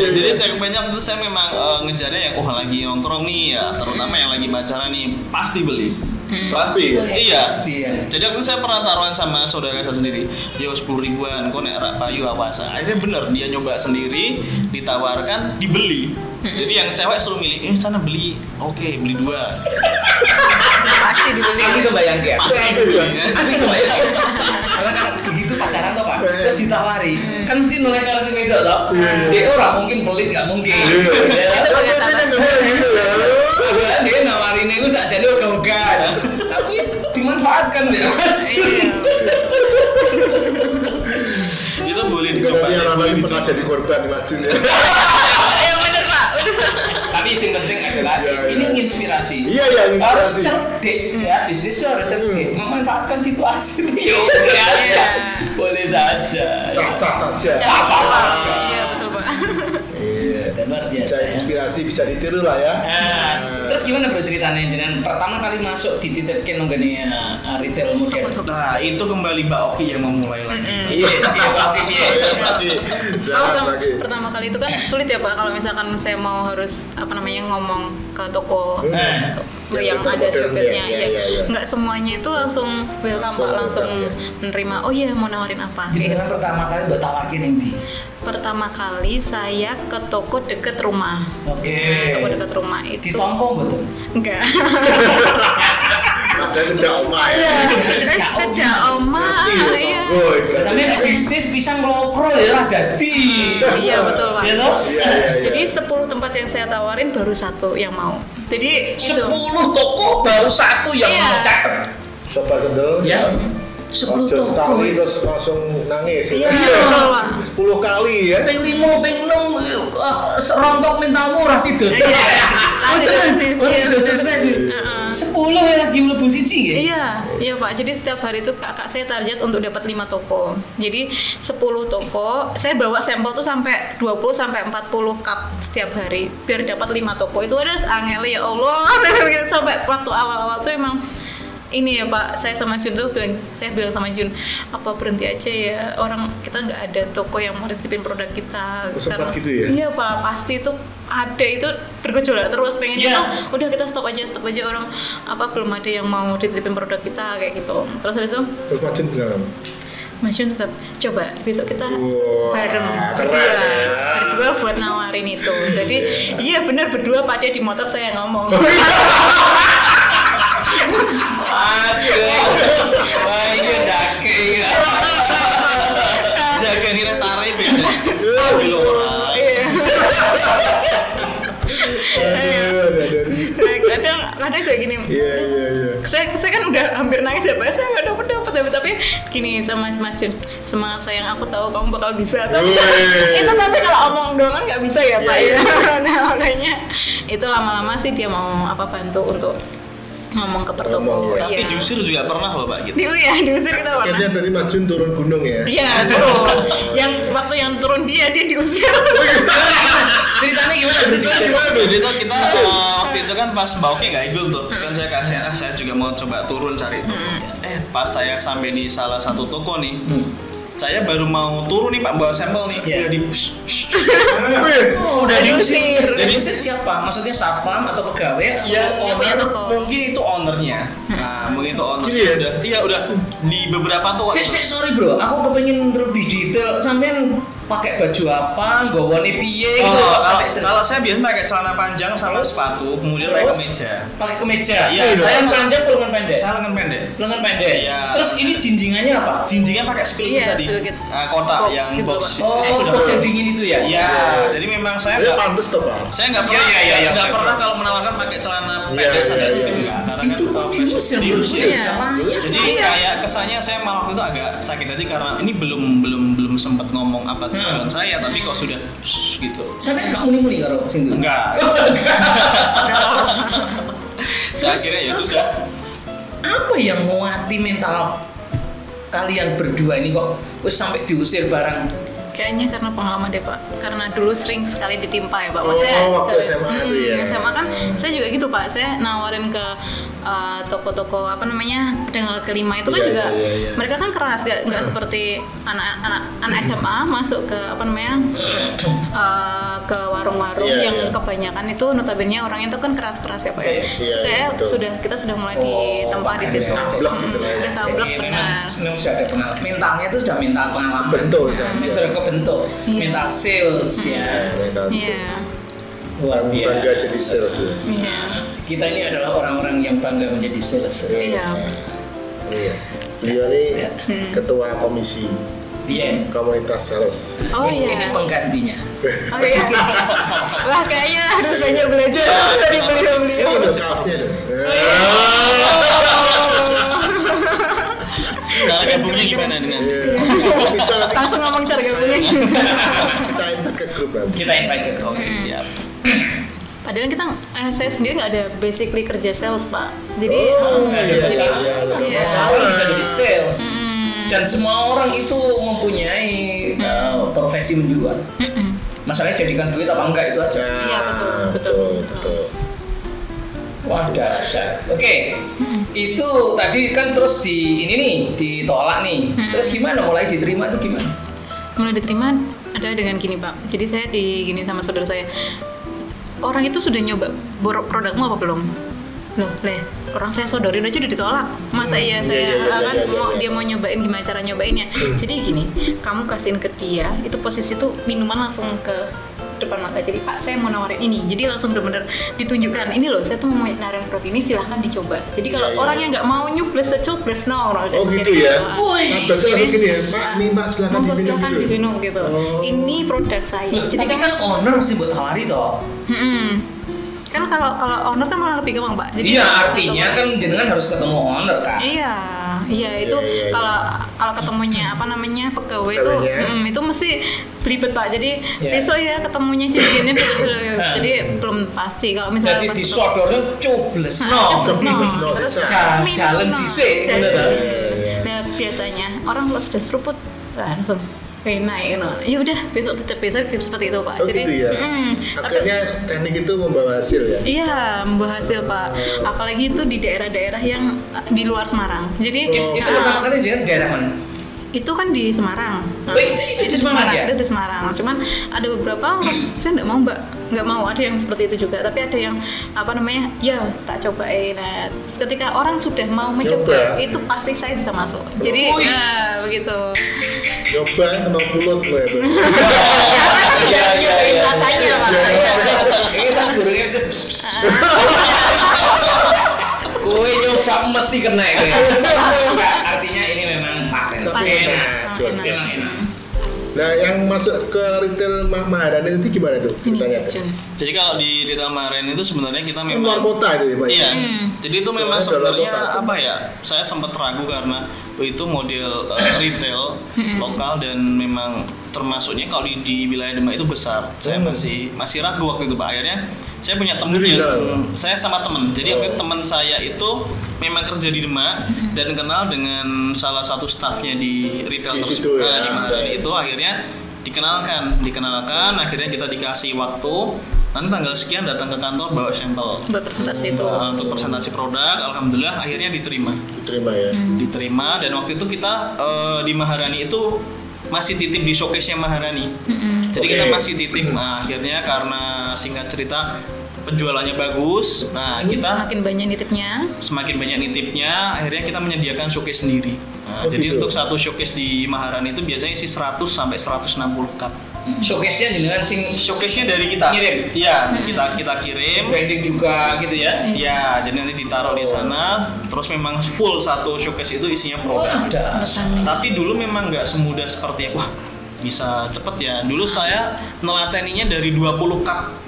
Jadi segmennya menurut saya memang uh, ngejarnya yang oh lagi nongkrong nih ya, terutama yang lagi pacaran nih pasti beli. Hmm. Pasti ya? Iya. Iya. Jadi aku saya pernah taruhan sama saudara saya sendiri. Yo sepuluh ribuan kok nek rak payu awasa. Akhirnya bener dia nyoba sendiri, ditawarkan, dibeli. Jadi yang cewek suruh milih, "Eh, sana beli." Oke, okay, beli dua. Pasti dibeli. Aku bisa bayangin. Pasti dibeli. Aku bisa bayangin. Karena kan begitu pacaran toh, Pak. Terus ditawari. Kan mesti noleh kalau sini itu toh. Dia orang mungkin pelit enggak mungkin. Ya, dia nawarin itu saja dia ogah-ogahan tapi dimanfaatkan ya itu boleh dicoba ya namanya pernah jadi korban di masjid ya ya bener lah tapi yang penting adalah ini menginspirasi iya iya harus cerdik ya bisnis harus cerdik memanfaatkan situasi itu ya ya boleh saja sah-sah saja iya betul banget. Luar biasa, bisa inspirasi ya. Bisa ditiru lah ya. Nah, terus gimana bro ceritanya dengan pertama kali masuk di titik kenogania uh, retail modern? Nah itu kembali Mbak Oki yang memulai lagi. Iya, Mbak Oki. Pertama kali itu kan sulit ya Pak kalau misalkan saya mau harus apa namanya ngomong ke toko nah, yang ya, ada shoppernya, ya, ya, ya, ya. Nggak semuanya itu langsung welcome Pak langsung ya. Menerima. Oh iya mau nawarin apa? Jadi kan pertama kali buat tawarin yang di. Pertama kali saya ke toko deket rumah. Oke. Toko deket rumah itu. Di Tompong betul? Enggak. Ada tidak oma ya. Tidak oma. Iya. Tapi bisnis pisang lokro ya lah ganti. Iya betul Pak. Jadi sepuluh tempat yang saya tawarin baru satu yang mau. Jadi sepuluh toko baru satu yang mau. Sobat Kendel. Ya. sepuluh toko sekali terus langsung nangis iya sepuluh kali ya peng limo, peng enam rontok mentalmu ras itu iya sepuluh ya lagi melebu siji ya iya iya Pak jadi setiap hari itu kakak saya target untuk dapat lima toko jadi sepuluh toko saya bawa sampel tuh sampai dua puluh sampai empat puluh cup setiap hari biar dapat lima toko itu ada angeli ya Allah sampai waktu awal-awal tuh emang ini ya Pak, saya sama Jun tuh bilang, saya bilang sama Jun, apa berhenti aja ya orang kita nggak ada toko yang mau titipin produk kita. Sempat gitu ya? Iya Pak, pasti itu ada itu bergejolak terus pengennya yeah. Tuh, udah kita stop aja, stop aja orang apa belum ada yang mau dititipin produk kita kayak gitu. Terus habis itu? Terus Jun bilang. Mas Jun tetap coba besok kita wow, bareng berdua berdua buat nawarin itu. Jadi iya yeah. Benar berdua Pak dia di motor saya ngomong. Aduh, banyak dake ya. Jaga nilai tarif ya. Aduh, iya. Kadang, kadang kayak gini. Iya, iya, iya. Saya, saya kan udah hampir nangis ya, Pak. Saya nggak dapat dapat, tapi tapi gini sama Mas Jun. Semangat sayang, aku tahu kamu bakal bisa. Tapi itu tapi kalau omong doang nggak bisa ya, Pak. Ya. Nah, makanya itu lama-lama sih dia mau apa bantu untuk ngomong ke pertoko, ya. Tapi diusir juga pernah loh Pak gitu. Diu ya, diusir kita pernah. Akhirnya dari Mas Jun turun gunung ya. Iya turun. Yang waktu yang turun dia dia diusir. Ceritanya gimana? Ceritanya gimana? Jadi tuh kita uh, waktu itu kan pas Mbak Oki nggak ikut tuh, kan saya kasihan, ah saya juga mau coba turun cari toko. Eh pas saya sampai di salah satu toko nih. Saya baru mau turun nih Pak bawa sampel nih yeah. Udah di oh, udah diusir. Jadi diusir siapa? Maksudnya satpam atau pegawai? Ya owner mungkin itu ownernya. Nah, mungkin itu owner. Iya udah. Iya udah di beberapa tuh. Sip, sip, sorry bro, aku kepengen lebih detail. Sampean pakai baju apa? Gowone piye gitu. Oh, kalau, kalau saya biasa pakai celana panjang sama sepatu, kemudian pakai kemeja. Pakai kemeja. Iya, ya, saya panjang lengan pendek. Saya lengan pendek. Lengan pendek. Ya. Terus ini jinjingannya apa? Jinjingan pakai spill ya, tadi. Gitu. Uh, kotak box, yang gitu, box. Oh, eh, box yang dingin itu ya. Iya, ya. Jadi memang saya enggak pantas tuh, Pak. Saya enggak pernah ya, ya, ya, enggak ya, pernah ya. Kalau menawarkan pakai celana ya, pendek saja ya, juga enggak. Karena kan serius ya. Jadi kayak kesannya saya malah itu agak sakit hati karena ini belum belum belum sempat ngomong apa tujuan hmm. saya tapi kok sudah shh, gitu. Sampai nggak muli-muli karo sing dulu. Enggak. Saya akhirnya ya sudah. Apa yang nguati mental kalian berdua ini kok wis sampai diusir bareng? Kayaknya karena pengalaman deh Pak. Karena dulu sering sekali ditimpa ya Pak. Maksudnya, oh, waktu S M A itu hmm, ya. S M A kan saya juga gitu Pak. Saya nawarin ke uh, toko-toko apa namanya pedagang kelima itu kan yeah, juga yeah, yeah. mereka kan keras, gak, gak seperti anak-anak anak S M A masuk ke apa namanya uh, ke warung-warung yeah, yang yeah. kebanyakan itu notabene orangnya itu kan keras-keras ya Pak ya. Yeah, yeah, kayak yeah, sudah kita sudah mulai oh, ditempa di situ. Udah tablak benar. Sudah ada pernah mintanya itu sudah minta pengalaman. Bentuk itu kebentuk. Minta sales ya. Luar biasa. Bangga jadi sales ya. Yeah. Kita ini adalah orang-orang yang bangga menjadi sales. Iya. Iya. Beliau ini ketua komisi yeah. komunitas sales. Oh iya. Ini penggantinya. Oh iya. Wah kayaknya harus banyak belajar dari beliau-beliau. Ini udah salesnya loh. Cara gabungnya gimana dengan? Langsung ngomong cara gabungnya. Kita invite ke grup. Kita invite ke grup. Siap. Padahal kita, eh, saya sendiri nggak ada basically kerja sales Pak. Jadi oh, um, iya, jadi, iya, jadi iya. semua orang bisa jadi sales mm. dan semua orang itu mempunyai mm. uh, profesi menjual. Mm-mm. Masalahnya jadikan duit apa enggak itu aja. Iya betul betul. betul, betul. Wah dasar. Oke, okay. mm. itu tadi kan terus di ini nih ditolak nih. Mm. Terus gimana mulai diterima itu gimana? Mulai diterima ada dengan gini Pak. Jadi saya di gini sama saudara saya. Orang itu sudah nyoba produkmu apa belum? Loh, leh, orang saya sodorin aja udah ditolak. Masa hmm, iya saya iya, iya, kan iya, iya, mau iya. dia mau nyobain gimana cara nyobainnya. Hmm. Jadi gini, kamu kasihin ke dia, itu posisi tuh minuman langsung ke depan mata. Jadi Pak, saya mau nawarin ini. Jadi langsung benar-benar ditunjukkan ini loh, saya tuh mau nawarin produk ini, silahkan dicoba. Jadi kalau ya, ya. orang yang nggak mau nyubles secobres no orang. Oh gitu ya. Woi. Betul begini ya, Pak. Ini Pak silahkan diminum. Silahkan diminum gitu. Oh. Ini produk saya. Loh, jadi kan owner sih buat hari toh. Hmm. Kan kalau kalau owner kan malah lebih gampang Pak. Jadi iya, artinya kan jenengan harus ketemu owner kan. Iya. Iya itu yeah, yeah, yeah. kalau kalau ketemunya apa namanya pegawai itu mm, itu mesti belibet Pak. Jadi yeah. besok ya ketemunya jadinya jadi belum pasti kalau misalnya jadi disodornya coblos no terus jalan dhisik nah biasanya orang kalau sudah seruput langsung naik no. Ya udah besok tetap besok seperti itu Pak. Oh, jadi gitu ya? mm, akhirnya tapi, teknik itu membawa hasil ya. Iya, membawa hasil Pak. Apalagi itu di daerah-daerah yang di luar Semarang. Jadi oh. itu pertama kali di daerah mana? Itu kan di Semarang. Nah, Wait, itu, itu di Semarang. Semarang itu di Semarang. Cuman ada beberapa saya enggak mau, Mbak. Enggak mau ada yang seperti itu juga, tapi ada yang apa namanya? Ya, tak cobain. Nah, ketika orang sudah mau mencoba, coba. itu pasti saya bisa masuk. Jadi, oh, nah, begitu. Coba kena pulut loh ya. Iya, iya, iya. Katanya, makanya. Ini sama gurunya bisa. Gue nyoba mesti kena ya. Artinya ini memang paten. Enak, enak, enak. Nah, yang masuk ke retail Maharani itu gimana tuh? Ceritanya. Jadi kalau di retail Maharani itu sebenarnya kita memang luar kota itu ya, Pak. Iya. Hmm. Jadi itu memang Tuhan sebenarnya apa ya? Saya sempat ragu karena itu model uh, retail lokal dan memang termasuknya kalau di, di wilayah Demak itu besar. Saya hmm. masih masih ragu waktu itu, Pak. Akhirnya saya punya teman yang saya sama teman. Jadi oh. teman saya itu memang kerja di Demak dan kenal dengan salah satu staffnya di retail tersebut. Ya. Di Maharani itu akhirnya dikenalkan, dikenalkan, akhirnya kita dikasih waktu. Nanti tanggal sekian datang ke kantor bawa sampel. Buat presentasi itu. Uh, untuk presentasi produk, alhamdulillah akhirnya diterima. Diterima ya. Hmm. Diterima dan waktu itu kita uh, di Maharani itu masih titip di showcase-nya Maharani. Mm-hmm. Jadi okay. kita masih titip. Nah, akhirnya karena singkat cerita penjualannya bagus. Nah, kita semakin banyak nitipnya. Semakin banyak nitipnya, akhirnya kita menyediakan showcase sendiri. Nah, oh, jadi gitu. Untuk satu showcase di Maharani itu biasanya isi seratus sampai seratus enam puluh cup. Showcase-nya dengan sing showcase-nya dari kita. Kirim. Iya, hmm. kita kita kirim. Branding juga gitu ya. Iya, hmm. jadi nanti ditaruh di sana. Terus memang full satu showcase itu isinya produk. Oh, tapi dulu memang nggak semudah seperti wah bisa cepet ya. Dulu saya nelateninya dari dua puluh cup.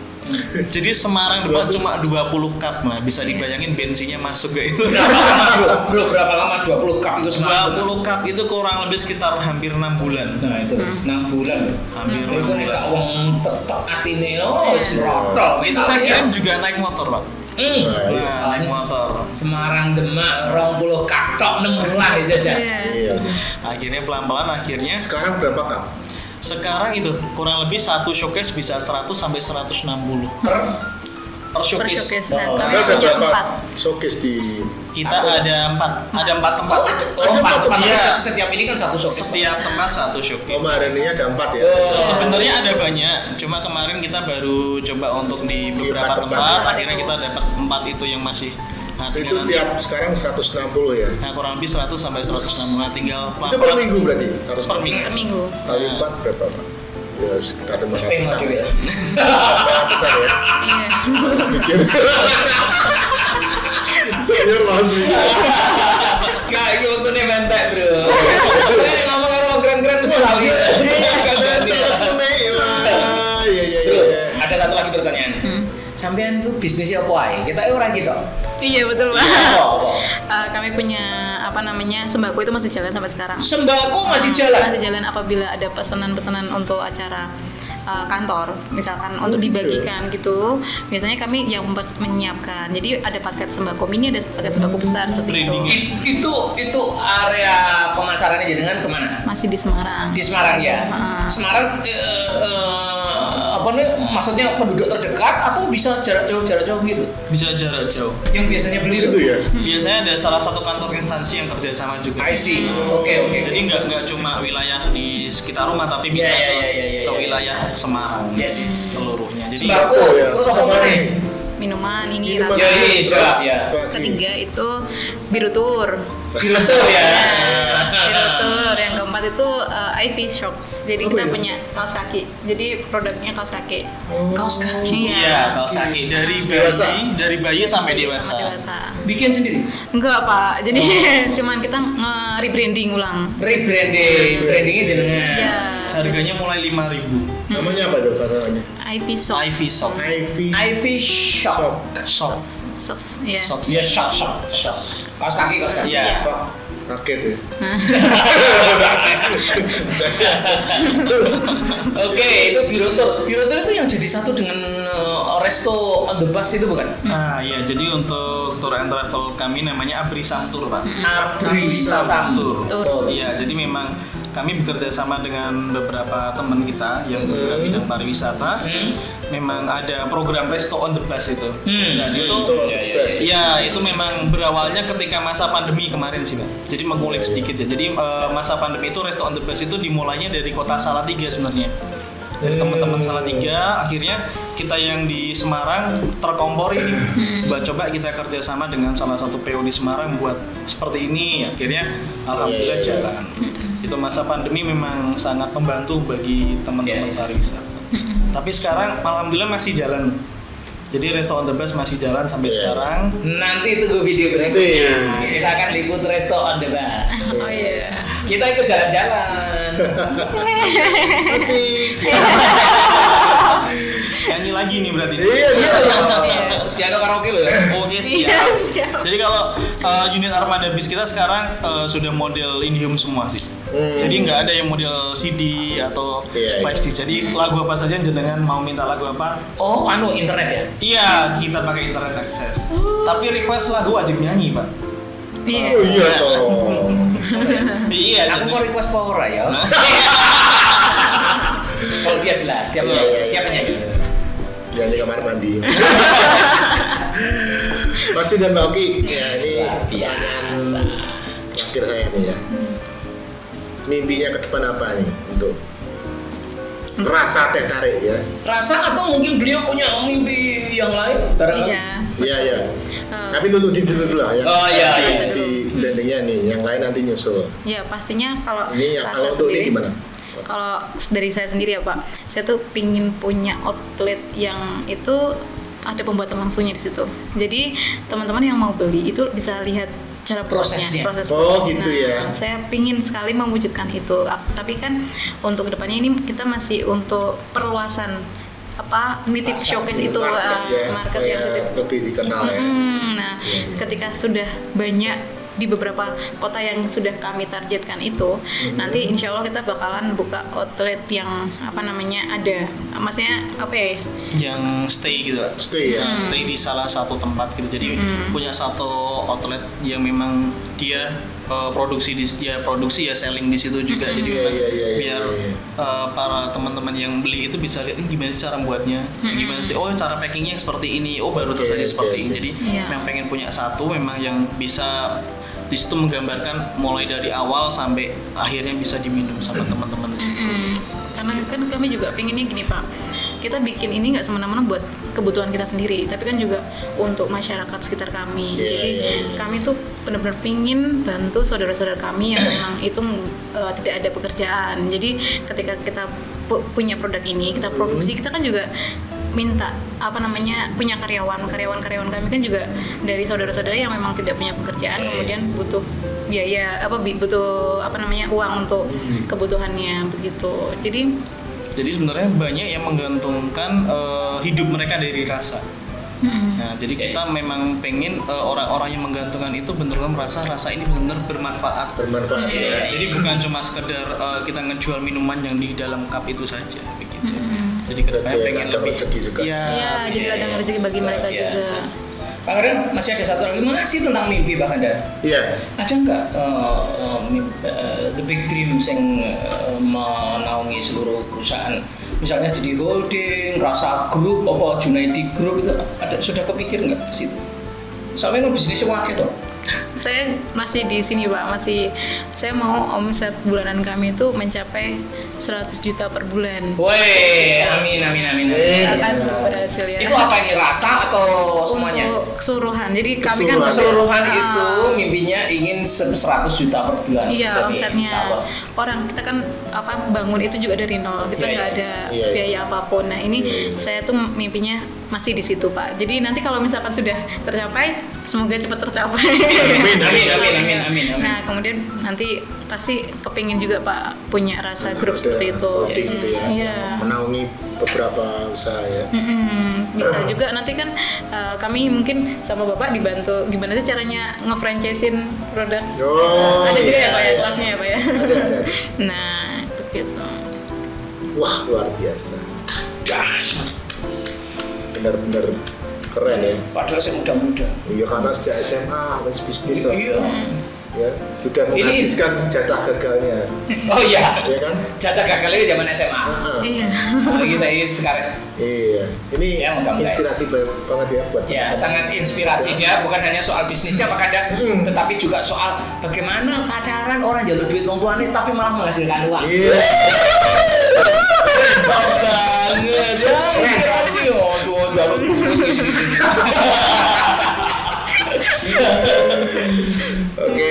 Jadi Semarang Demak cuma dua puluh cup, nah bisa dibayangin bensinnya masuk ke itu. Berapa lama bro? Bro berapa lama dua puluh cup itu Semarang? dua puluh cup itu kurang lebih sekitar hampir enam bulan. Nah itu hmm. enam bulan. Hampir hmm. enam bulan. Wong tetok atine wis rotol. Itu saya kirim juga naik motor, Pak. Hmm. Nah, naik motor. Semarang Demak dua puluh cup tok enam bulan aja aja. Iya. Akhirnya pelan-pelan akhirnya sekarang berapa cup? Sekarang itu kurang lebih satu showcase bisa seratus sampai seratus enam puluh per tershowcase. Nah, kami punya empat showcase di kita ada empat, ada empat tempat. Oh, empat tempat. Setiap ini kan satu showcase. Setiap tempat satu showcase. Kemarin ini ada empat ya. Sebenarnya ada banyak, cuma kemarin kita baru coba untuk di beberapa tempat. Akhirnya kita dapat empat itu yang masih. Nah, itu tiap sekarang seratus enam puluh ya. Nah, kurang lebih seratus sampai seratus enam puluh. Nah, tinggal itu per minggu berarti. Harus per minggu. Per minggu. Kali empat berapa? Ya sekitar lima ratus ya. lima ratus ya. Iya. Mikir. Senior langsung. Nah, itu waktunya bentek, Bro. Ini ngomong-ngomong keren-keren mesti lali. Iya, iya, iya. Ada satu lagi pertanyaan. Sampean tuh bisnisnya apa ae? Kita orang gitu. Iya betul Pak. Iya, uh, kami punya apa namanya sembako itu masih jalan sampai sekarang. Sembako masih jalan. Masih jalan apabila ada pesanan-pesanan untuk acara uh, kantor, misalkan untuk dibagikan gitu. Biasanya kami yang menyiapkan. Jadi ada paket sembako mini, ada paket sembako besar seperti itu. It, itu itu area pemasarannya jenengan kemana? Masih di Semarang. Di Semarang ya. Uh, Semarang. Uh, uh, maksudnya penduduk terdekat atau bisa jarak jauh jarak jauh gitu? Bisa jarak jauh. Yang biasanya beli itu ya? Biasanya ada salah satu kantor instansi yang kerja sama juga. I see. Oke okay, oke. Okay. Jadi nggak nggak cuma wilayah di sekitar rumah tapi bisa yeah, yeah, yeah, yeah, yeah, ke wilayah yeah. Semarang. Yes. Seluruhnya. Jadi sembako ya. Terus apa nih? Minuman ini. Minuman. Jadi jelas ya. Ketiga itu biru tur. Biru tur ya. Biru tur yang keempat itu uh, Ivy Shop. Jadi oh, kita iya? punya kaos kaki. Jadi produknya kaos kaki. Oh. Kaos kaki. Iya, kaos kaki dari bayi, dari bayi sampai dewasa. dewasa. Bikin sendiri? Enggak, Pak. Jadi oh. cuman kita nge-rebranding ulang. Rebranding. Brandingnya jenengan. Iya. Harganya mulai lima ribu. Namanya apa tuh katanya? Ivy Shop. Ivy Shop. Ivy Shop. Shop. Shop. Ya. Shop. Ya shop shop. Shop. Kaos kaki kaos kaki. Iya. Kaget ya. Oke, itu Birotur. Birotur itu yang jadi satu dengan resto on the bus itu bukan? Ah iya, jadi untuk tour and travel kami namanya Abrisam Tour, Pak. Abrisam Tour. Iya, jadi memang kami bekerja sama dengan beberapa teman kita yang bergerak hmm. bidang pariwisata. Hmm. Memang ada program resto on the bus itu. Hmm. Dan itu, ya, ya, ya. ya itu memang berawalnya ketika masa pandemi kemarin sih, Pak. Jadi mengulik sedikit ya. Jadi uh, masa pandemi itu resto on the bus itu dimulainya dari kota Salatiga sebenarnya. Dari teman-teman Salatiga, akhirnya kita yang di Semarang terkompori. Buat coba kita kerjasama dengan salah satu P O di Semarang buat seperti ini. Akhirnya alhamdulillah jalan. Itu masa pandemi memang sangat membantu bagi teman-teman pariwisata. Tapi sekarang alhamdulillah masih jalan. Jadi Resto on the Bus masih jalan sampai yeah. sekarang. Nanti tunggu video berikutnya. Kita akan liput Resto on the Bus. Oh iya. Yeah. Kita ikut jalan-jalan. Asik. Nyanyi lagi nih berarti. Iya, iya. Siaga karaoke loh. Oh, yes, iya, siap. Jadi kalau uh, unit armada bis kita sekarang uh, sudah model Indium semua sih. Hmm. Jadi nggak ada yang model C D atau yeah, flash disk. Jadi lagu apa saja jenengan mau minta lagu apa? Oh, anu internet ya? Iya, kita pakai internet akses. Oh. Tapi request lagu wajib nyanyi, Pak. Iya. Yeah. Oh iya toh. Iya. Aku mau request power ya. Kalau dia jelas, dia penyanyi. Yeah, yeah, dia penyanyi. Dia di kamar mandi. Pacu dan Mbak Oki. Ya ini biasa. Akhir saya nih ya. Mimpinya ke depan apa nih untuk hmm. Rasa Teh Tarik ya? Rasa atau mungkin beliau punya mimpi yang lain? Iya. Iya iya. Uh. Tapi dulu di dulu lah ya. Oh iya. Di, iya. di brandingnya nih, yang lain nanti nyusul. Iya pastinya kalau ini, Rasa kalau sendiri. Ini gimana? Kalau dari saya sendiri ya Pak, saya tuh pingin punya outlet yang itu ada pembuatan langsungnya di situ. Jadi teman-teman yang mau beli itu bisa lihat cara prosesnya, proses oh gitu ya. Nah, saya pingin sekali mewujudkan itu, tapi kan untuk kedepannya ini kita masih untuk perluasan apa nitip pasar showcase itu market, uh, ya. market yang lebih dikenal hmm, ya. Nah, hmm. ketika sudah banyak di beberapa kota yang sudah kami targetkan itu, hmm. nanti insya Allah kita bakalan buka outlet yang apa namanya ada maksudnya apa ya? Yang stay gitu lah. Stay ya. Hmm. Stay di salah satu tempat gitu. Jadi hmm. punya satu outlet yang memang dia uh, produksi di dia produksi ya selling di situ juga. Hmm. Jadi yeah, yeah, yeah, biar yeah, yeah. Uh, para teman-teman yang beli itu bisa lihat eh, gimana sih cara buatnya, hmm. gimana sih oh cara packingnya seperti ini, oh baru okay, terjadi okay, seperti okay. ini. Jadi yeah. memang pengen punya satu memang yang bisa di situ menggambarkan mulai dari awal sampai akhirnya bisa diminum sama teman-teman di situ. Mm-hmm. Karena kan kami juga pengennya gini Pak, kita bikin ini nggak semena-mena buat kebutuhan kita sendiri, tapi kan juga untuk masyarakat sekitar kami. Yeah, Jadi yeah, yeah. kami tuh benar-benar pingin bantu saudara-saudara kami yang memang itu uh, tidak ada pekerjaan. Jadi ketika kita pu- punya produk ini, kita produksi, kita kan juga minta apa namanya punya karyawan karyawan karyawan kami kan juga dari saudara-saudara yang memang tidak punya pekerjaan kemudian butuh biaya apa butuh apa namanya uang untuk kebutuhannya begitu. Jadi jadi sebenarnya banyak yang menggantungkan uh, hidup mereka dari rasa. Nah, jadi kita okay. memang pengen uh, orang-orang yang menggantungkan itu benar-benar merasa rasa ini benar bermanfaat. Bermanfaat. Ya. Ya. Jadi bukan cuma sekedar uh, kita ngejual minuman yang di dalam cup itu saja, begitu. Mm-hmm. Jadi kedepannya pengen lebih. Iya. Ya, ya, jadi ya, ada ya. rezeki bagi ya, mereka ya, juga. Ya. Pak Ren, masih ada satu lagi mana sih tentang mimpi Pak Anda? Iya. Ada nggak uh, uh, uh, the big dreams yang uh, menaungi seluruh perusahaan? Misalnya jadi holding, Rasa Group, apa Junaidi Group itu ada sudah kepikir nggak ke situ? Sampai mau bisnisnya waktu itu? Saya masih di sini Pak, masih saya mau omset bulanan kami itu mencapai seratus juta per bulan. Woi, amin amin amin. Akan berhasil ya. Itu apa ini rasa atau semuanya? Untuk keseluruhan. Jadi kami kan keseluruhan uh, itu mimpinya ingin seratus juta per bulan. Iya, omsetnya. Orang kita kan apa bangun itu juga dari nol. Kita enggak ya, ada ya, biaya ya. apapun. Nah, ini ya, ya. saya tuh mimpinya masih di situ Pak. Jadi nanti kalau misalkan sudah tercapai, semoga cepat tercapai. Amin, amin, amin, amin, amin, amin. Nah kemudian nanti pasti kepingin juga Pak punya rasa grup seperti itu. Iya. Ya. Menaungi beberapa usaha ya. Mm-mm. Bisa uh. juga nanti kan uh, kami mungkin sama Bapak dibantu gimana sih caranya nge-franchise-in produk. Oh, ada juga ya Pak ya kelasnya ya Pak ya. Ada, ada. Nah itu gitu. Wah luar biasa. Gas. Benar-benar keren ya. Padahal saya muda-muda. Iya karena sejak S M A habis bisnis. Iya. Ya sudah menghabiskan jatah gagalnya. Oh iya. Iya kan? Jatah gagalnya zaman S M A. Uh-huh. Iya. Kalau kita ini sekarang. Iya. Ini ya, inspirasi banget ya buat. Ya sangat inspiratif ya. Bukan hanya soal bisnisnya Pak Kanda, hmm. tetapi juga soal bagaimana pacaran orang jalur duit orang tuanya tapi malah menghasilkan uang. Iya. Banget ya. Inspirasi oh. Lalu oke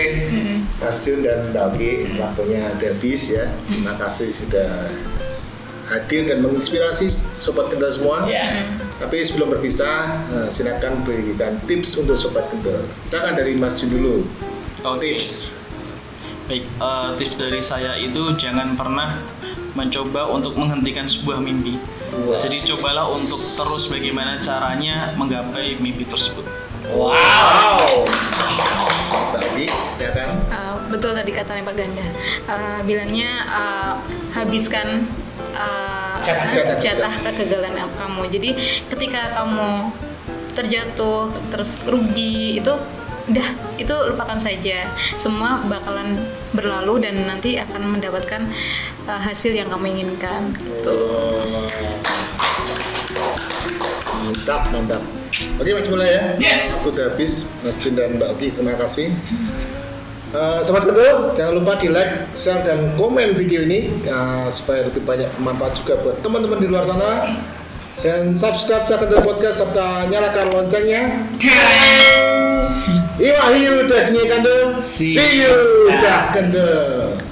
Mas Jun dan Mbak Ki waktunya ada bis ya. Terima kasih sudah hadir dan menginspirasi Sobat Kendel semua yeah. Tapi sebelum berpisah silakan berikan tips untuk Sobat Kendel. Silakan dari Mas Jun dulu okay. Tips baik, uh, tips dari saya itu jangan pernah mencoba untuk menghentikan sebuah mimpi. Wow. Jadi cobalah untuk terus bagaimana caranya menggapai mimpi tersebut. Wow. Tadi, ya kan? Uh, betul tadi katanya Pak Ganda. Uh, bilangnya uh, habiskan uh, jatah, jatah, jatah kegagalan kamu. Jadi ketika kamu terjatuh terus rugi itu. Udah, itu lupakan saja. Semua bakalan berlalu dan nanti akan mendapatkan uh, hasil yang kamu inginkan. Gitu. Oh. Mantap, mantap. Oke, Mas Mula ya. Yes. Sudah habis, Mas Jun dan Mbak Oki. Terima kasih. Uh, Sobat Kendel, jangan lupa di like, share, dan komen video ini uh, supaya lebih banyak manfaat juga buat teman-teman di luar sana. Dan subscribe Cah Kendel Podcast serta nyalakan loncengnya. Iwahyu Dagni Kendel. See you Cah Kendel.